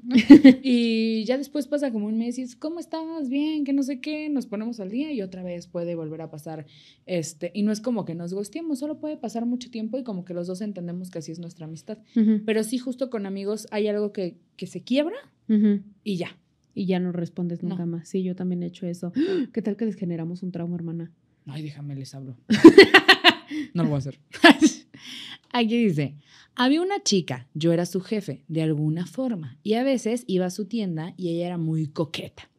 Y ya después pasa como un mes y es, ¿cómo estás? Bien, que no sé qué, nos ponemos al día y otra vez puede volver a pasar. este Y no es como que nos ghosteemos, solo puede pasar mucho tiempo y como que los dos entendemos que así es nuestra amistad. Uh-huh. Pero sí, justo con amigos hay algo que, que se quiebra uh-huh. y ya. Y ya no respondes nunca no. más. Sí, yo también he hecho eso. ¿Qué tal que les generamos un trauma, hermana? Ay, déjame, les hablo. No lo voy a hacer. Aquí dice, había una chica, yo era su jefe, de alguna forma, y a veces iba a su tienda y ella era muy coqueta.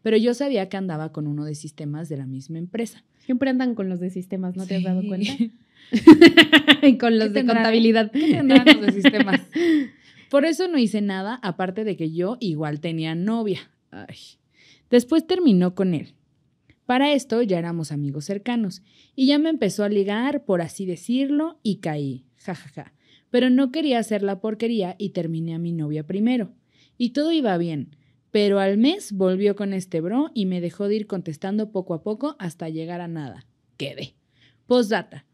Pero yo sabía que andaba con uno de sistemas de la misma empresa. Siempre andan con los de sistemas, ¿no sí. te has dado cuenta? Y con los de tendrán, contabilidad. ¿Qué tendrán los de sistemas? Por eso no hice nada, aparte de que yo igual tenía novia. Ay. Después terminó con él. Para esto ya éramos amigos cercanos y ya me empezó a ligar, por así decirlo, y caí, jajaja. Ja, ja. Pero no quería hacer la porquería y terminé a mi novia primero. Y todo iba bien, pero al mes volvió con este bro y me dejó de ir contestando poco a poco hasta llegar a nada. Quedé. Postdata.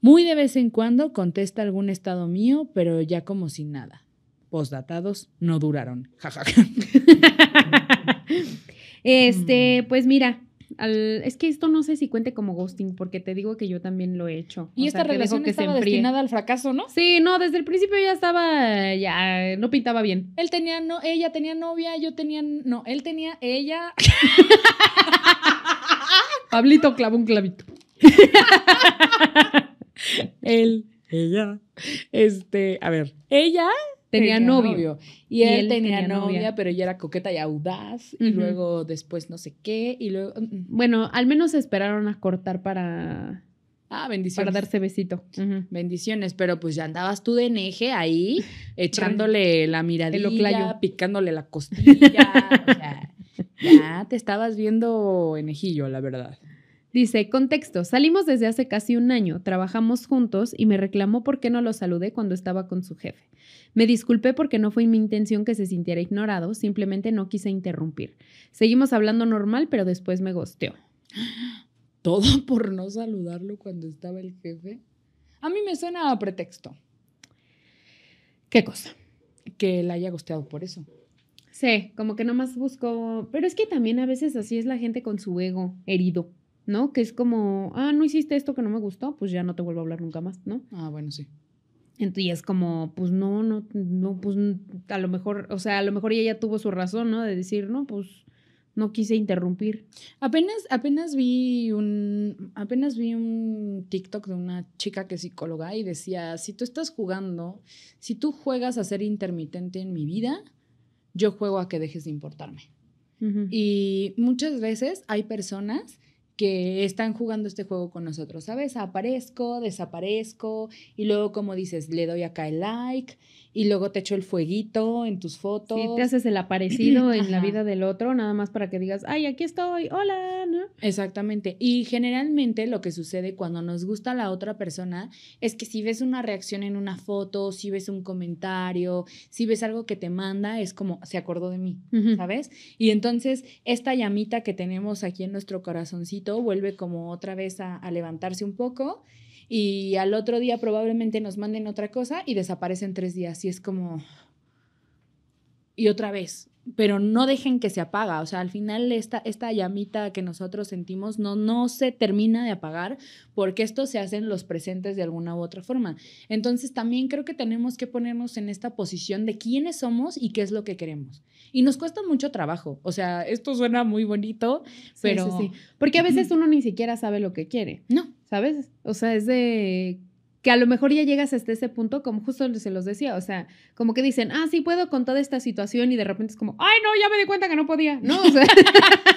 Muy de vez en cuando contesta algún estado mío, pero ya como si nada. Postdatados no duraron, jajaja. Ja, ja. Este, pues mira... Al, es que esto no sé si cuente como ghosting, porque te digo que yo también lo he hecho. Y o esta sea, relación que estaba destinada al fracaso, ¿no? Sí, no, desde el principio ya estaba, ya no pintaba bien. Él tenía, no, ella tenía novia, yo tenía, no, él tenía, ella. Pablito clavó un clavito. Él, ella, este, a ver, ella tenía, tenía novio, novio. Y, y él, él tenía, tenía novia, novia, pero ella era coqueta y audaz. Uh-huh. Y luego después no sé qué. Y luego. Uh-uh. Bueno, al menos se esperaron a cortar para. Ah, bendiciones. Para darse besito. Uh-huh. Bendiciones, pero pues ya andabas tú de eneje ahí, echándole la miradilla, picándole la costilla. O sea, ya te estabas viendo enejillo, la verdad. Dice, contexto, salimos desde hace casi un año, trabajamos juntos y me reclamó por qué no lo saludé cuando estaba con su jefe. Me disculpé porque no fue mi intención que se sintiera ignorado, simplemente no quise interrumpir. Seguimos hablando normal, pero después me ghosteó. ¿Todo por no saludarlo cuando estaba el jefe? A mí me suena a pretexto. ¿Qué cosa? Que la haya ghosteado por eso. Sí, como que nomás busco... Pero es que también a veces así es la gente con su ego herido. ¿No? Que es como, ah, no hiciste esto que no me gustó, pues ya no te vuelvo a hablar nunca más, ¿no? Ah, bueno, sí. Entonces es como, pues no, no, no, pues a lo mejor, o sea, a lo mejor ella tuvo su razón, ¿no? De decir, no, pues no quise interrumpir. Apenas, apenas vi un, apenas vi un TikTok de una chica que es psicóloga y decía, si tú estás jugando, si tú juegas a ser intermitente en mi vida, yo juego a que dejes de importarme. Uh-huh. Y muchas veces hay personas que están jugando este juego con nosotros, ¿sabes? Aparezco, desaparezco, y luego, como dices, le doy acá el like, y luego te echo el fueguito en tus fotos. Sí, te haces el aparecido en la vida del otro, nada más para que digas, ay, aquí estoy, hola, ¿no? Exactamente. Y generalmente lo que sucede cuando nos gusta la otra persona es que si ves una reacción en una foto, si ves un comentario, si ves algo que te manda, es como, se acordó de mí, uh-huh. ¿sabes? Y entonces, esta llamita que tenemos aquí en nuestro corazoncito vuelve como otra vez a, a levantarse un poco y al otro día probablemente nos manden otra cosa y desaparecen tres días y es como... Y otra vez, pero no dejen que se apaga, o sea, al final esta, esta llamita que nosotros sentimos no, no se termina de apagar porque esto se hace en los presentes de alguna u otra forma. Entonces también creo que tenemos que ponernos en esta posición de quiénes somos y qué es lo que queremos. Y nos cuesta mucho trabajo, o sea, esto suena muy bonito, pero... Sí, sí, sí. Porque a veces uno ni siquiera sabe lo que quiere, no, ¿sabes? O sea, es de... que a lo mejor ya llegas hasta ese punto, como justo se los decía, o sea, como que dicen, ah, sí puedo con toda esta situación, y de repente es como, ay, no, ya me di cuenta que no podía, ¿no? O sea,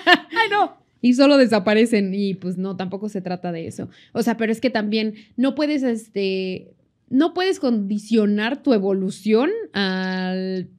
ay, no. Y solo desaparecen, y pues no, tampoco se trata de eso. O sea, pero es que también no puedes, este, no puedes condicionar tu evolución al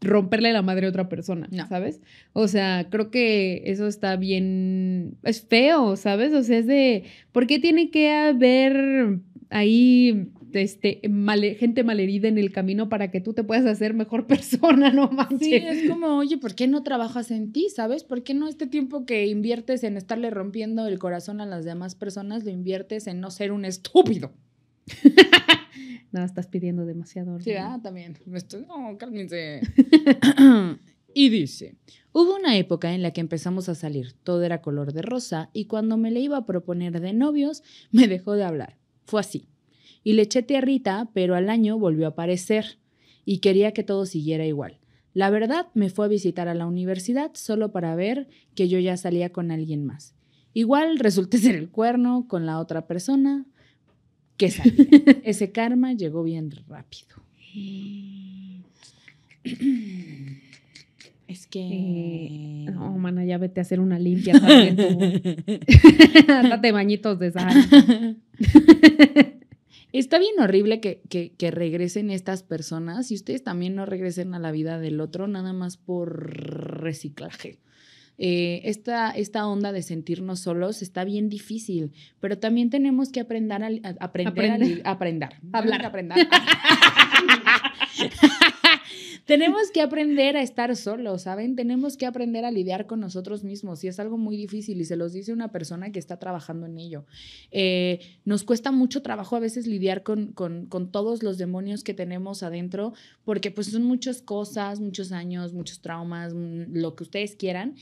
romperle la madre a otra persona, no. ¿sabes? O sea, creo que eso está bien, es feo, ¿sabes? O sea, es de, ¿por qué tiene que haber... ahí este, mal, gente malherida en el camino para que tú te puedas hacer mejor persona, no manches. Sí, es como, oye, ¿por qué no trabajas en ti, sabes? ¿Por qué no este tiempo que inviertes en estarle rompiendo el corazón a las demás personas lo inviertes en no ser un estúpido? No, estás pidiendo demasiado, ¿no? Sí, ah, también. No, cálmense. Y dice, hubo una época en la que empezamos a salir, todo era color de rosa y cuando me le iba a proponer de novios, me dejó de hablar. Fue así. Y le eché tierrita, pero al año volvió a aparecer y quería que todo siguiera igual. La verdad, me fue a visitar a la universidad solo para ver que yo ya salía con alguien más. Igual resulté ser el cuerno con la otra persona que salía. Ese karma llegó bien rápido. Es que... Eh, no, mana, ya vete a hacer una limpia también tú. Date bañitos de sal. Está bien horrible que, que, que regresen estas personas y ustedes también no regresen a la vida del otro nada más por reciclaje. Eh, esta, esta onda de sentirnos solos está bien difícil, pero también tenemos que aprender a, a, aprender aprender. a, a aprender. Hablar. Aprender. Tenemos que aprender a estar solos, ¿saben? Tenemos que aprender a lidiar con nosotros mismos y es algo muy difícil y se los dice una persona que está trabajando en ello. Eh, nos cuesta mucho trabajo a veces lidiar con, con, con todos los demonios que tenemos adentro porque pues son muchas cosas, muchos años, muchos traumas, lo que ustedes quieran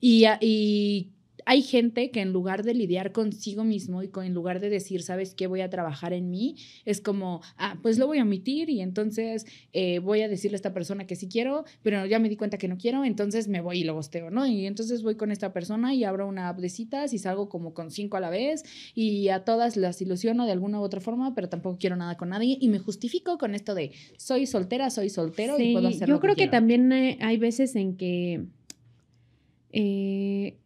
y... y hay gente que en lugar de lidiar consigo mismo y con, en lugar de decir, ¿sabes qué? Voy a trabajar en mí, es como, ah, pues lo voy a omitir y entonces eh, voy a decirle a esta persona que sí quiero, pero ya me di cuenta que no quiero, entonces me voy y lo gosteo, ¿no? Y entonces voy con esta persona y abro una app de citas y salgo como con cinco a la vez y a todas las ilusiono de alguna u otra forma, pero tampoco quiero nada con nadie y me justifico con esto de soy soltera, soy soltero sí, y puedo hacer lo que quiero. Yo creo que también hay veces en que... Eh,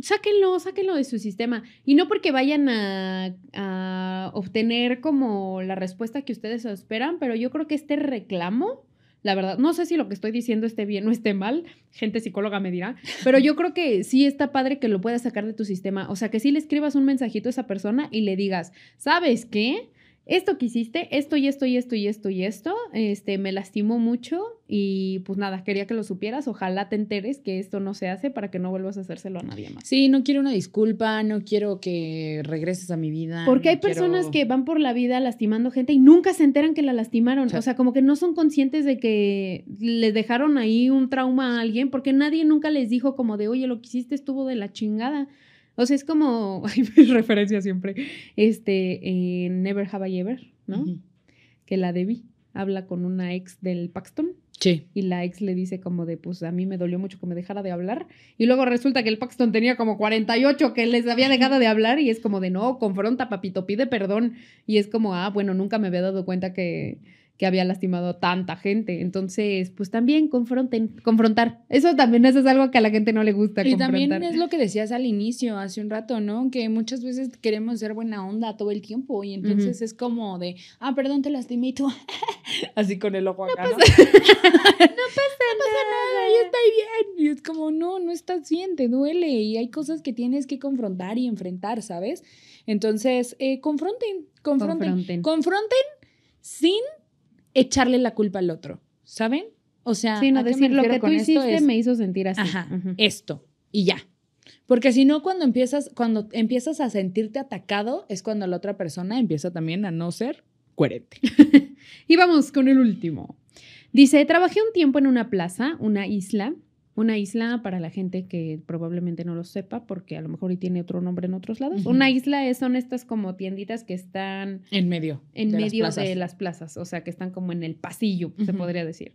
sáquenlo, sáquenlo de su sistema. Y no porque vayan a, a obtener como la respuesta que ustedes esperan, pero yo creo que este reclamo, la verdad, no sé si lo que estoy diciendo esté bien o esté mal, gente psicóloga me dirá, pero yo creo que sí está padre que lo puedas sacar de tu sistema. O sea, que sí le escribas un mensajito a esa persona y le digas, ¿sabes qué? Esto que hiciste, esto y esto y esto y esto y esto, este, me lastimó mucho y pues nada, quería que lo supieras, ojalá te enteres que esto no se hace para que no vuelvas a hacérselo a nadie más. Sí, no quiero una disculpa, no quiero que regreses a mi vida. Porque no hay quiero... personas que van por la vida lastimando gente y nunca se enteran que la lastimaron, sí. O sea, como que no son conscientes de que les dejaron ahí un trauma a alguien porque nadie nunca les dijo como de, oye, lo que hiciste estuvo de la chingada. O sea, es como, hay referencia siempre, este, en eh, Never Have I Ever, ¿no? Uh-huh. Que la Debbie habla con una ex del Paxton. Sí. Y la ex le dice como de, pues, a mí me dolió mucho que me dejara de hablar. Y luego resulta que el Paxton tenía como cuarenta y ocho que les había dejado de hablar. Y es como de, no, confronta, papito, pide perdón. Y es como, ah, bueno, nunca me había dado cuenta que... que había lastimado a tanta gente. Entonces, pues también confronten, confrontar. Eso también eso es algo que a la gente no le gusta, y confrontar. Y también es lo que decías al inicio, hace un rato, ¿no? Que muchas veces queremos ser buena onda todo el tiempo y entonces uh-huh. es como de, ah, perdón, te lastimé y tú así con el ojo acá, ¿no? No pasa, ¿no? no pasa, no pasa nada, yo estoy bien. Y es como, no, no estás bien, te duele y hay cosas que tienes que confrontar y enfrentar, ¿sabes? Entonces, eh, confronten, confronten, confronten, confronten sin echarle la culpa al otro, ¿saben? O sea, sí, no decir lo que tú hiciste es, me hizo sentir así. Ajá, uh-huh. esto, y ya. Porque si no, cuando empiezas, cuando empiezas a sentirte atacado, es cuando la otra persona empieza también a no ser coherente. Y vamos con el último. Dice, trabajé un tiempo en una plaza, una isla, una isla para la gente que probablemente no lo sepa, porque a lo mejor tiene otro nombre en otros lados. Uh-huh. Una isla es, son estas como tienditas que están... En medio. En de medio las de las plazas. O sea, que están como en el pasillo, uh-huh. se podría decir.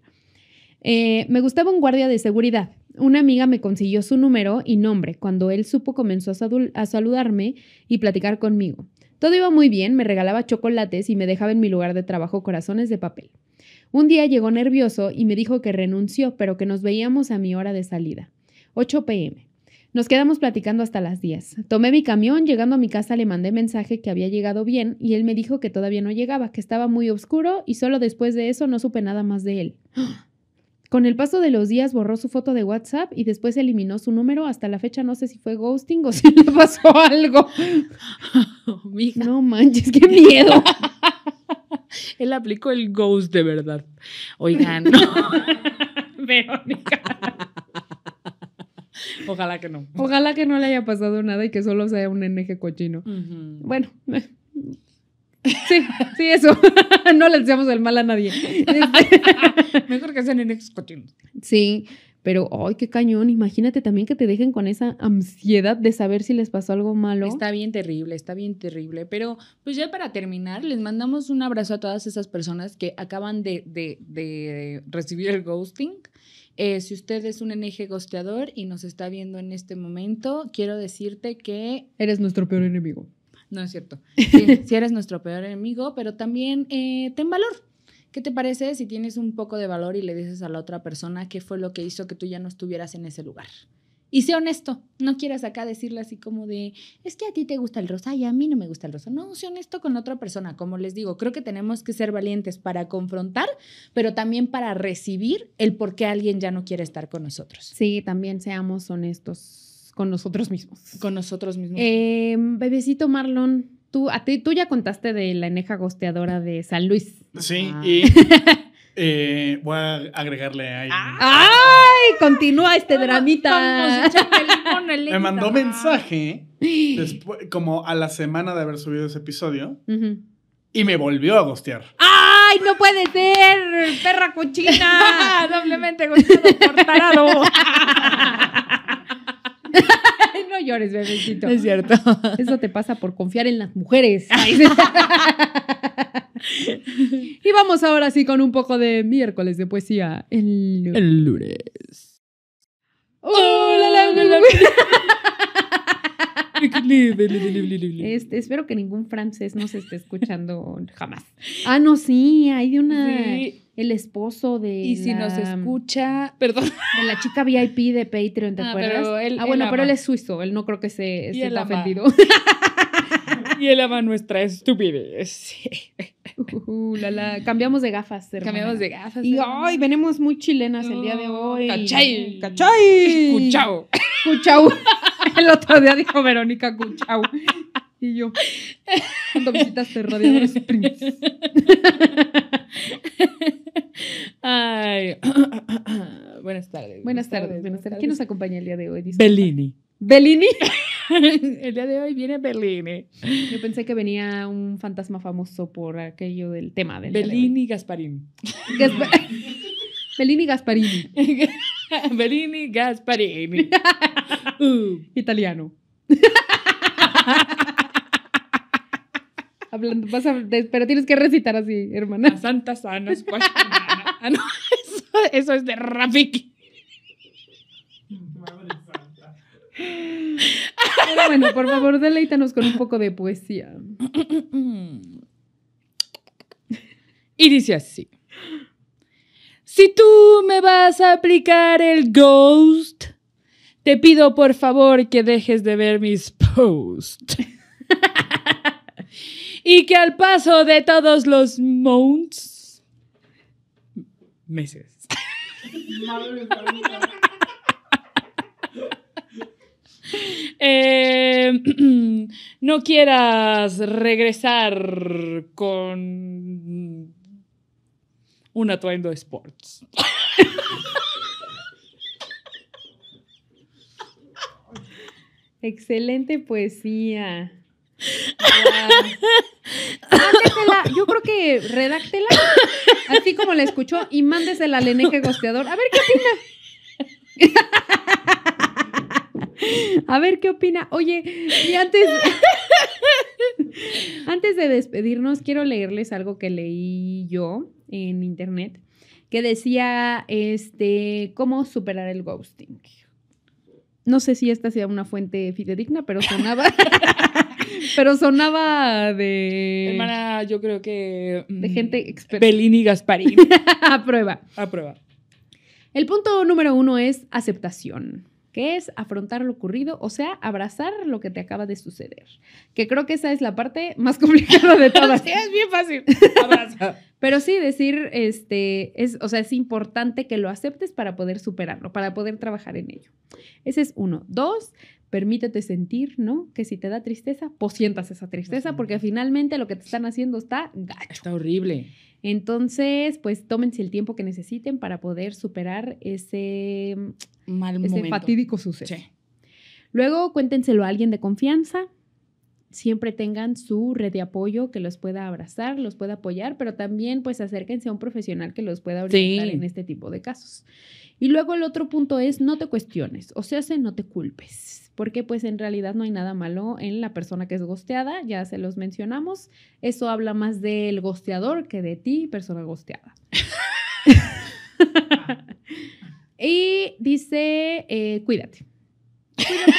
Eh, me gustaba un guardia de seguridad. Una amiga me consiguió su número y nombre. Cuando él supo, comenzó a, sal- a saludarme y platicar conmigo. Todo iba muy bien, me regalaba chocolates y me dejaba en mi lugar de trabajo corazones de papel. Un día llegó nervioso y me dijo que renunció, pero que nos veíamos a mi hora de salida, ocho pe eme. Nos quedamos platicando hasta las diez. Tomé mi camión, llegando a mi casa le mandé mensaje que había llegado bien y él me dijo que todavía no llegaba, que estaba muy oscuro y solo después de eso no supe nada más de él. Con el paso de los días borró su foto de WhatsApp y después eliminó su número. Hasta la fecha no sé si fue ghosting o si le pasó algo. Oh, mija. No manches, qué miedo. Él aplicó el ghost de verdad. Oigan, no. Verónica. Ojalá que no. Ojalá que no le haya pasado nada y que solo sea un eneje cochino. Uh-huh. Bueno. Sí, sí, eso. No le deseamos el mal a nadie. Mejor que sean enejes cochinos. Sí, pero ¡ay, qué cañón! Imagínate también que te dejen con esa ansiedad de saber si les pasó algo malo. Está bien terrible, está bien terrible. Pero pues ya para terminar, les mandamos un abrazo a todas esas personas que acaban de, de, de recibir el ghosting. Eh, si usted es un eneje ghosteador y nos está viendo en este momento, quiero decirte que... eres nuestro peor enemigo. No es cierto. Sí, sí eres nuestro peor enemigo, pero también eh, ten valor. ¿Qué te parece si tienes un poco de valor y le dices a la otra persona qué fue lo que hizo que tú ya no estuvieras en ese lugar? Y sé honesto, no quieras acá decirle así como de, es que a ti te gusta el rosa y a mí no me gusta el rosa. No, sé honesto con la otra persona, como les digo, creo que tenemos que ser valientes para confrontar, pero también para recibir el por qué alguien ya no quiere estar con nosotros. Sí, también seamos honestos con nosotros mismos. Con nosotros mismos. Eh, bebecito Marlon. Tú, a ti, tú ya contaste de la eneja gosteadora de San Luis. Sí, ah. y eh, voy a agregarle ahí. Ah, ¡ay! Continúa este dramita. Me mandó mensaje después, como a la semana de haber subido ese episodio uh-huh. y me volvió a gostear. ¡Ay, no puede ser! ¡Perra cochina! Doblemente gosteado por tarado. llores, bebecito. Es cierto. Eso te pasa por confiar en las mujeres. Y vamos ahora sí con un poco de miércoles de poesía. El lunes. El lunes. ¡Oh, la, la, la, la, la! Este, espero que ningún francés nos esté escuchando jamás. Ah, no, sí, hay de una... Sí. El esposo de... Y si la, nos escucha... Perdón. De la chica V I P de Patreon, ¿te ah, acuerdas? Pero él, ah, bueno, él pero él es suizo, él no creo que se, se está ama. ofendido. Y él ama nuestra estupidez. Sí. Uh, la, la. Cambiamos de gafas, hermana. Cambiamos de gafas. Y hoy venimos muy chilenas oh, el día de hoy. ¡Cachay! ¡Cachay! ¡Cuchau! ¡Cuchau! El otro día dijo Verónica Cuchau. Y yo, cuando visitaste Radiadores Primes. Ay. Buenas tardes. Buenas, buenas tardes, tardes. Buenas tardes. ¿Quién nos acompaña el día de hoy? Disculpa. Bellini. ¿Bellini? El día de hoy viene Bellini. Yo pensé que venía un fantasma famoso por aquello del tema. Del Bellini Gasparini. Gaspa Bellini Gasparini. Bellini Gasparini. Uh, italiano. Hablando, vas a, pero tienes que recitar así, hermana. A santas anas. Ah, no, eso, eso es de Rafiki. Pero bueno, por favor, deleítanos con un poco de poesía. Y dice así. Si tú me vas a aplicar el ghost, te pido por favor que dejes de ver mis posts. Y que al paso de todos los months, meses, eh, no quieras regresar con un atuendo sports. Excelente poesía. Mándesela, yo creo que redáctela así como la escuchó y mándesela al eneje gosteador. A ver qué opina. A ver qué opina. Oye, y antes antes de despedirnos, quiero leerles algo que leí yo en internet que decía este cómo superar el ghosting. No sé si esta sea una fuente fidedigna, pero sonaba... pero sonaba de... Hermana, yo creo que... De gente experta. Bellini Gasparini. A prueba. A prueba. El punto número uno es aceptación, que es afrontar lo ocurrido, o sea, abrazar lo que te acaba de suceder. Que creo que esa es la parte más complicada de todas. Sí, es bien fácil. Abraza. Pero sí, decir, este, es, o sea, es importante que lo aceptes para poder superarlo, para poder trabajar en ello. Ese es uno. Dos, permítete sentir, ¿no? Que si te da tristeza, pues sientas esa tristeza, porque finalmente lo que te están haciendo está gacho. Está horrible. Entonces, pues tómense el tiempo que necesiten para poder superar ese, mal ese fatídico suceso. Sí. Luego, cuéntenselo a alguien de confianza. Siempre tengan su red de apoyo que los pueda abrazar, los pueda apoyar, pero también pues acérquense a un profesional que los pueda orientar sí. en este tipo de casos. Y luego el otro punto es no te cuestiones, o sea, no te culpes, porque pues en realidad no hay nada malo en la persona que es ghosteada, ya se los mencionamos, eso habla más del ghosteador que de ti, persona ghosteada. Y dice, eh, cuídate. Cuídate.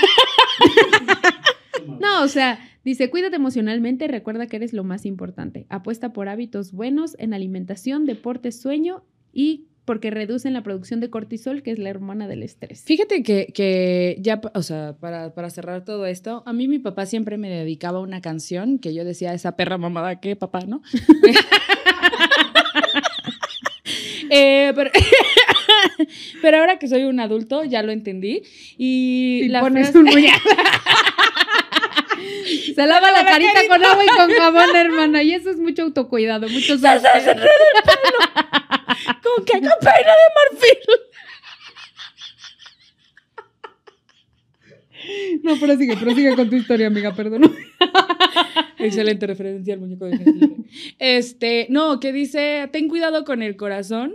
No, o sea, dice, cuídate emocionalmente, recuerda que eres lo más importante. Apuesta por hábitos buenos en alimentación, deporte, sueño y porque reducen la producción de cortisol, que es la hormona del estrés. Fíjate que, que ya, o sea, para, para cerrar todo esto, a mí mi papá siempre me dedicaba una canción que yo decía, esa perra mamada que papá, ¿no? eh, pero... Pero ahora que soy un adulto, ya lo entendí. Y si la pones frase... un se lava la, la carita carita con agua y con jabón, hermana. Y eso es mucho autocuidado, mucho se hace el pelo. ¿Con qué? Con peina de marfil. No, prosigue, prosigue con tu historia, amiga, perdón. Excelente referencia al muñeco de Jesús. Este, no, que dice, ten cuidado con el corazón.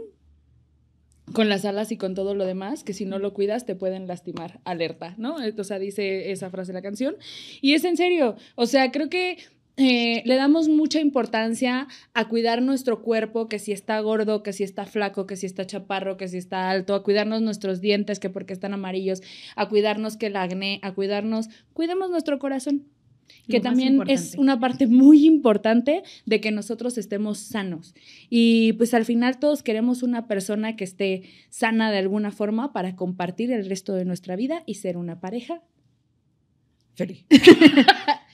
con las alas y con todo lo demás, que si no lo cuidas te pueden lastimar, alerta, ¿no? O sea, dice esa frase la canción. Y es en serio, o sea, creo que Eh, le damos mucha importancia a cuidar nuestro cuerpo, que si está gordo, que si está flaco, que si está chaparro, que si está alto, a cuidarnos nuestros dientes, que porque están amarillos, a cuidarnos que el acné, a cuidarnos, cuidemos nuestro corazón, que también es una parte muy importante de que nosotros estemos sanos. Y pues al final todos queremos una persona que esté sana de alguna forma para compartir el resto de nuestra vida y ser una pareja feliz.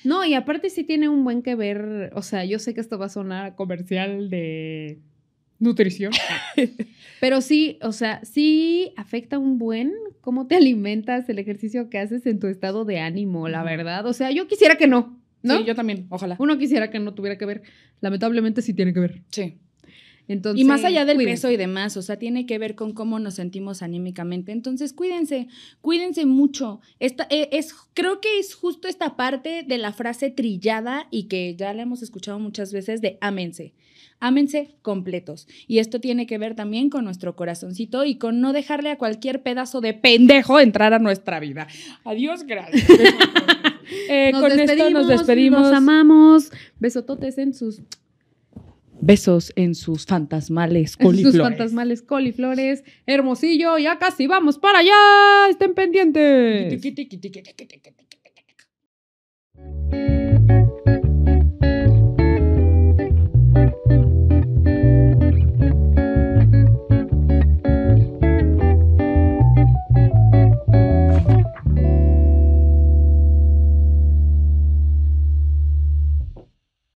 No, y aparte sí tiene un buen que ver, o sea, yo sé que esto va a sonar comercial de nutrición, pero sí, o sea, sí afecta un buen cómo te alimentas, el ejercicio que haces en tu estado de ánimo, la verdad. O sea, yo quisiera que no, ¿no? Sí, yo también, ojalá. Uno quisiera que no tuviera que ver. Lamentablemente sí tiene que ver. Sí. Entonces, y más allá del cuiden. peso y demás, o sea, tiene que ver con cómo nos sentimos anímicamente. Entonces, cuídense, cuídense mucho. Esta, eh, es, creo que es justo esta parte de la frase trillada y que ya la hemos escuchado muchas veces de ámense. Ámense completos. Y esto tiene que ver también con nuestro corazoncito y con no dejarle a cualquier pedazo de pendejo entrar a nuestra vida. Adiós, gracias. eh, con esto nos despedimos. Nos amamos. Besototes en sus... Besos en sus fantasmales coliflores. En sus fantasmales coliflores. Hermosillo, ya casi vamos para allá. Estén pendientes.